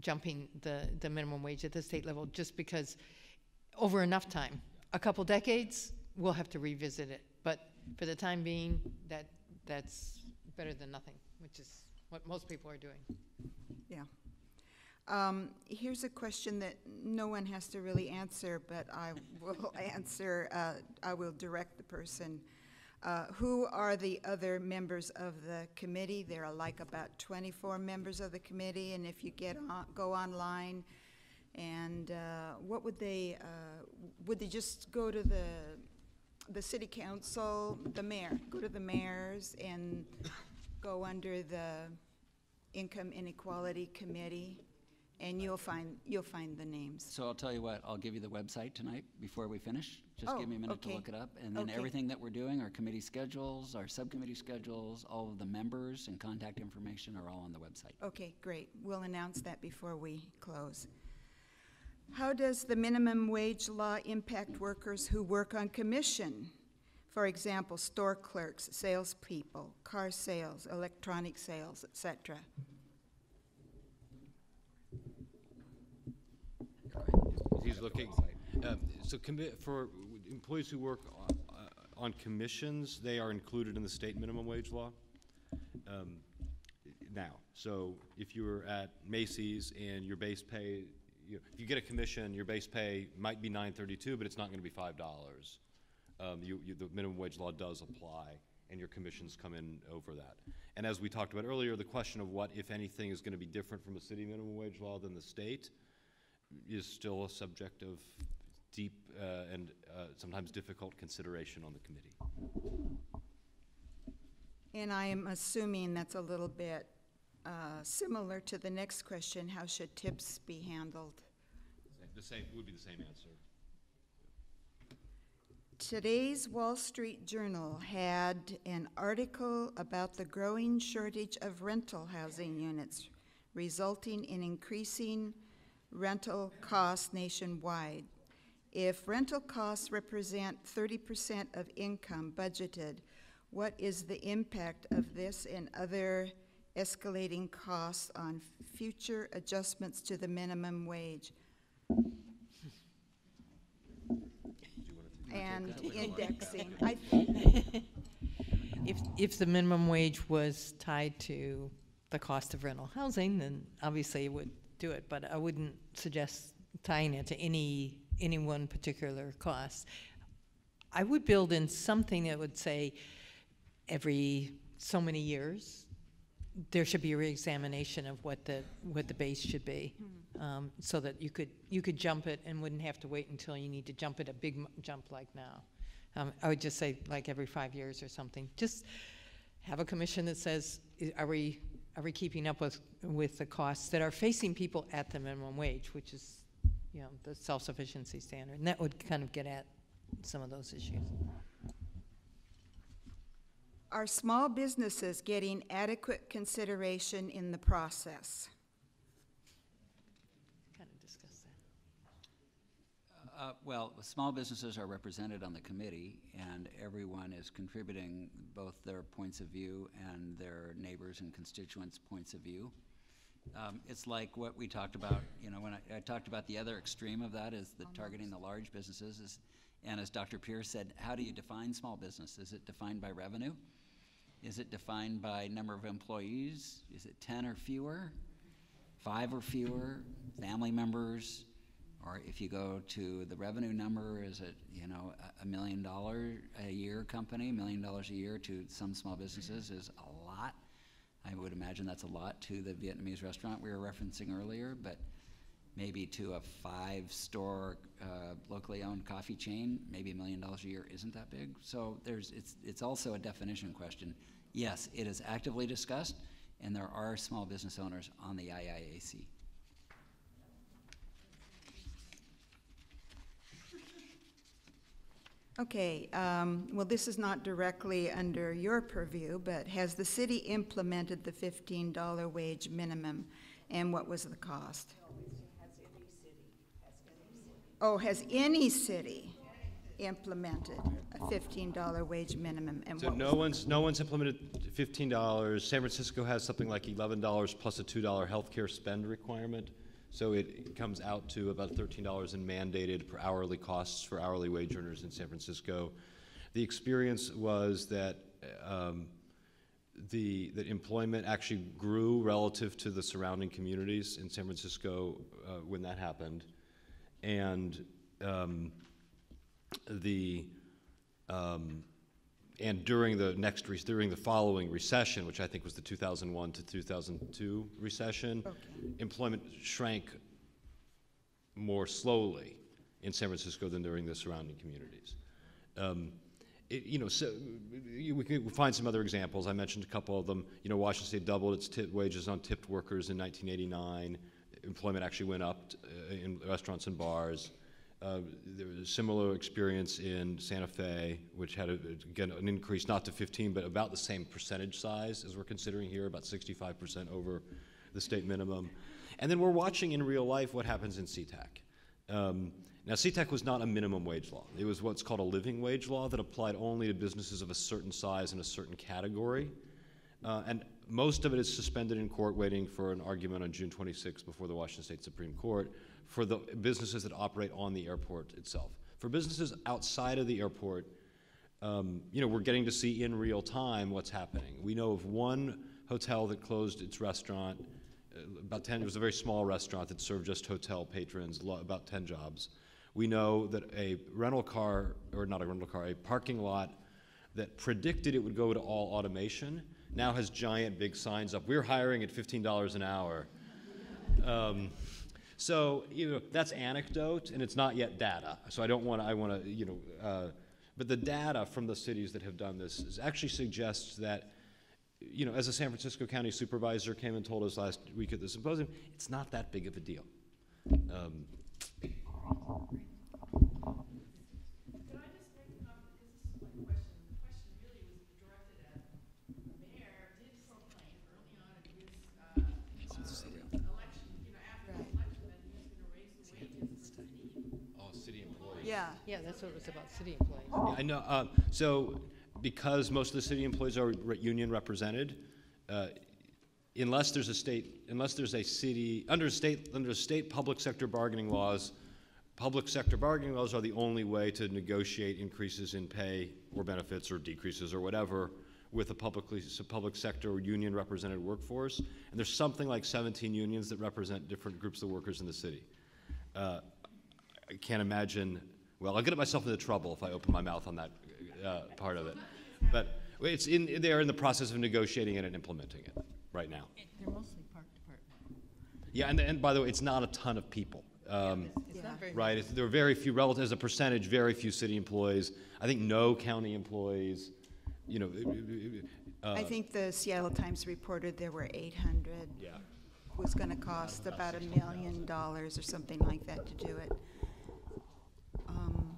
jumping the, the minimum wage at the state level, just because over enough time, a couple decades, we'll have to revisit it. But for the time being, that that's better than nothing, which is what most people are doing. Yeah. Um, here's a question that no one has to really answer, but I will answer, uh, I will direct the person. Uh, who are the other members of the committee? There are like about twenty-four members of the committee, and if you get on, go online, and uh, what would they, uh, would they just go to the the city council, the mayor, go to the mayors and go under the Income Inequality Committee, and you'll find you'll find the names. So I'll tell you what, I'll give you the website tonight before we finish. Just oh, give me a minute okay. to look it up, and then okay. everything that we're doing, our committee schedules, our subcommittee schedules, all of the members and contact information are all on the website. Okay, great. We'll announce that before we close. How does the minimum wage law impact workers who work on commission? For example, store clerks, salespeople, car sales, electronic sales, et cetera. He's looking. Uh, so for employees who work on, uh, on commissions, they are included in the state minimum wage law um, now. So if you were at Macy's and your base pay, you know, if you get a commission, your base pay might be nine thirty-two, but it's not going to be five dollars. Um, you, you, the minimum wage law does apply, and your commissions come in over that. And as we talked about earlier, the question of what, if anything, is going to be different from a city minimum wage law than the state is still a subject of deep uh, and uh, sometimes difficult consideration on the committee. And I am assuming that's a little bit Uh, similar to the next question, how should tips be handled? The same would be the same answer. Today's Wall Street Journal had an article about the growing shortage of rental housing units, resulting in increasing rental costs nationwide. If rental costs represent thirty percent of income budgeted, what is the impact of this and other escalating costs on future adjustments to the minimum wage and indexing? I think if if the minimum wage was tied to the cost of rental housing, then obviously it would do it. But I wouldn't suggest tying it to any any one particular cost. I would build in something that would say every so many years there should be a reexamination of what the what the base should be, mm-hmm. um, so that you could you could jump it and wouldn't have to wait until you need to jump it a big m jump like now. Um, I would just say like every five years or something. Just have a commission that says, are we are we keeping up with with the costs that are facing people at the minimum wage, which is, you know, the self sufficiency standard, and that would kind of get at some of those issues. Are small businesses getting adequate consideration in the process? Kind of discuss that. Uh, well, small businesses are represented on the committee, and everyone is contributing both their points of view and their neighbors and constituents' points of view. Um, it's like what we talked about, you know, when I, I talked about the other extreme of that is the targeting the large businesses. Is, and as Doctor Pearce said, how do you define small business? Is it defined by revenue? Is it defined by number of employees? Is it ten or fewer? Five or fewer? Family members? Or if you go to the revenue number, is it, you know, a, a million dollar a year company? A million dollars a year to some small businesses is a lot. I would imagine that's a lot to the Vietnamese restaurant we were referencing earlier, but maybe to a five-store uh, locally owned coffee chain, maybe a million dollars a year isn't that big. So there's, it's, it's also a definition question. Yes, it is actively discussed, and there are small business owners on the I I A C. Okay, um, well, this is not directly under your purview, but has the city implemented the fifteen dollar wage minimum, and what was the cost? Oh, has any city implemented a fifteen dollar wage minimum? And so what no one's no one's implemented fifteen dollars. San Francisco has something like eleven dollars plus a two dollar healthcare spend requirement, so it, it comes out to about thirteen dollars in mandated per hourly costs for hourly wage earners in San Francisco. The experience was that um, the that employment actually grew relative to the surrounding communities in San Francisco uh, when that happened. And um, the um, and during the next re during the following recession, which I think was the two thousand one to two thousand two recession, okay. employment shrank more slowly in San Francisco than during the surrounding communities. Um, it, you know, so we can find some other examples. I mentioned a couple of them. You know, Washington State doubled its tip wages on tipped workers in nineteen eighty-nine. Employment actually went up uh, in restaurants and bars. Uh, there was a similar experience in Santa Fe, which had, a, again, an increase not to fifteen, but about the same percentage size as we're considering here, about sixty-five percent over the state minimum. And then we're watching in real life what happens in SeaTac. Um, now, SeaTac was not a minimum wage law. It was what's called a living wage law that applied only to businesses of a certain size and a certain category. Uh, and most of it is suspended in court waiting for an argument on June twenty-sixth before the Washington State Supreme Court for the businesses that operate on the airport itself. For businesses outside of the airport, um, you know, we're getting to see in real time what's happening. We know of one hotel that closed its restaurant, uh, about ten, it was a very small restaurant that served just hotel patrons, about ten jobs. We know that a rental car, or not a rental car, a parking lot that predicted it would go to all automation now has giant big signs up. We're hiring at fifteen dollars an hour. Um, so you know, that's anecdote, and it's not yet data. So I don't want to. I want to. You know, uh, but the data from the cities that have done this is actually suggests that, you know, as a San Francisco County supervisor came and told us last week at the symposium, it's not that big of a deal. Um, Yeah. Yeah, that's what it was about, city employees. Yeah, I know. Um, so because most of the city employees are re union represented, uh, unless there's a state, unless there's a city, under state, under state public sector bargaining laws, public sector bargaining laws are the only way to negotiate increases in pay or benefits or decreases or whatever with a publicly, so public sector or union represented workforce. And there's something like seventeen unions that represent different groups of workers in the city. Uh, I can't imagine. Well, I'll get myself into trouble if I open my mouth on that uh, part of it. But it's in, they are in the process of negotiating it and implementing it right now. They're mostly park department. Yeah, and, and by the way, it's not a ton of people. Um, yeah, it's, it's yeah. Not very right, it's, there are very few, relative as a percentage, very few city employees. I think no county employees, you know. Uh, I think the Seattle Times reported there were eight hundred. Yeah. Was going to cost yeah, about, about a million dollars or something like that to do it. Um,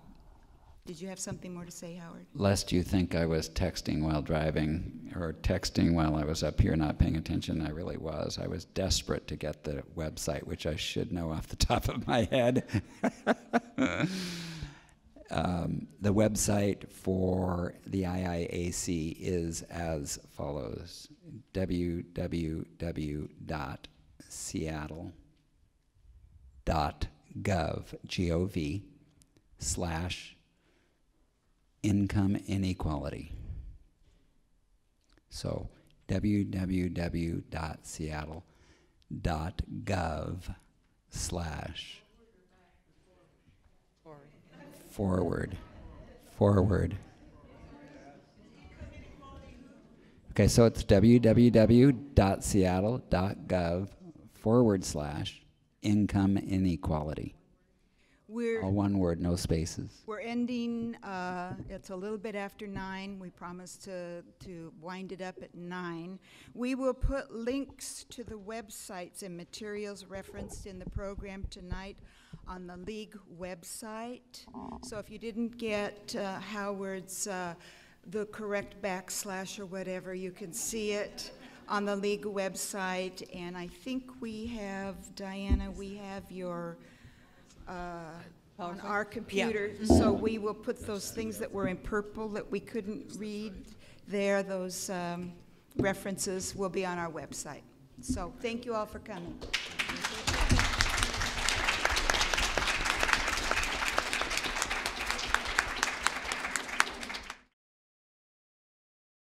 did you have something more to say, Howard? Lest you think I was texting while driving or texting while I was up here not paying attention, I really was. I was desperate to get the website, which I should know off the top of my head. um, the website for the I I A C is as follows, w w w dot seattle dot gov slash income inequality. So w w w dot seattle dot gov slash forward, forward. Okay, so it's w w w dot seattle dot gov forward slash income inequality. We're, all one word, no spaces. We're ending, uh, it's a little bit after nine. We promised to, to wind it up at nine. We will put links to the websites and materials referenced in the program tonight on the League website. So if you didn't get uh, Howard's, uh, the correct backslash or whatever, you can see it on the League website. And I think we have, Diana, we have your... Uh, on our computer, yeah. So we will put those things that were in purple that we couldn't read there, those um, references will be on our website. So thank you all for coming.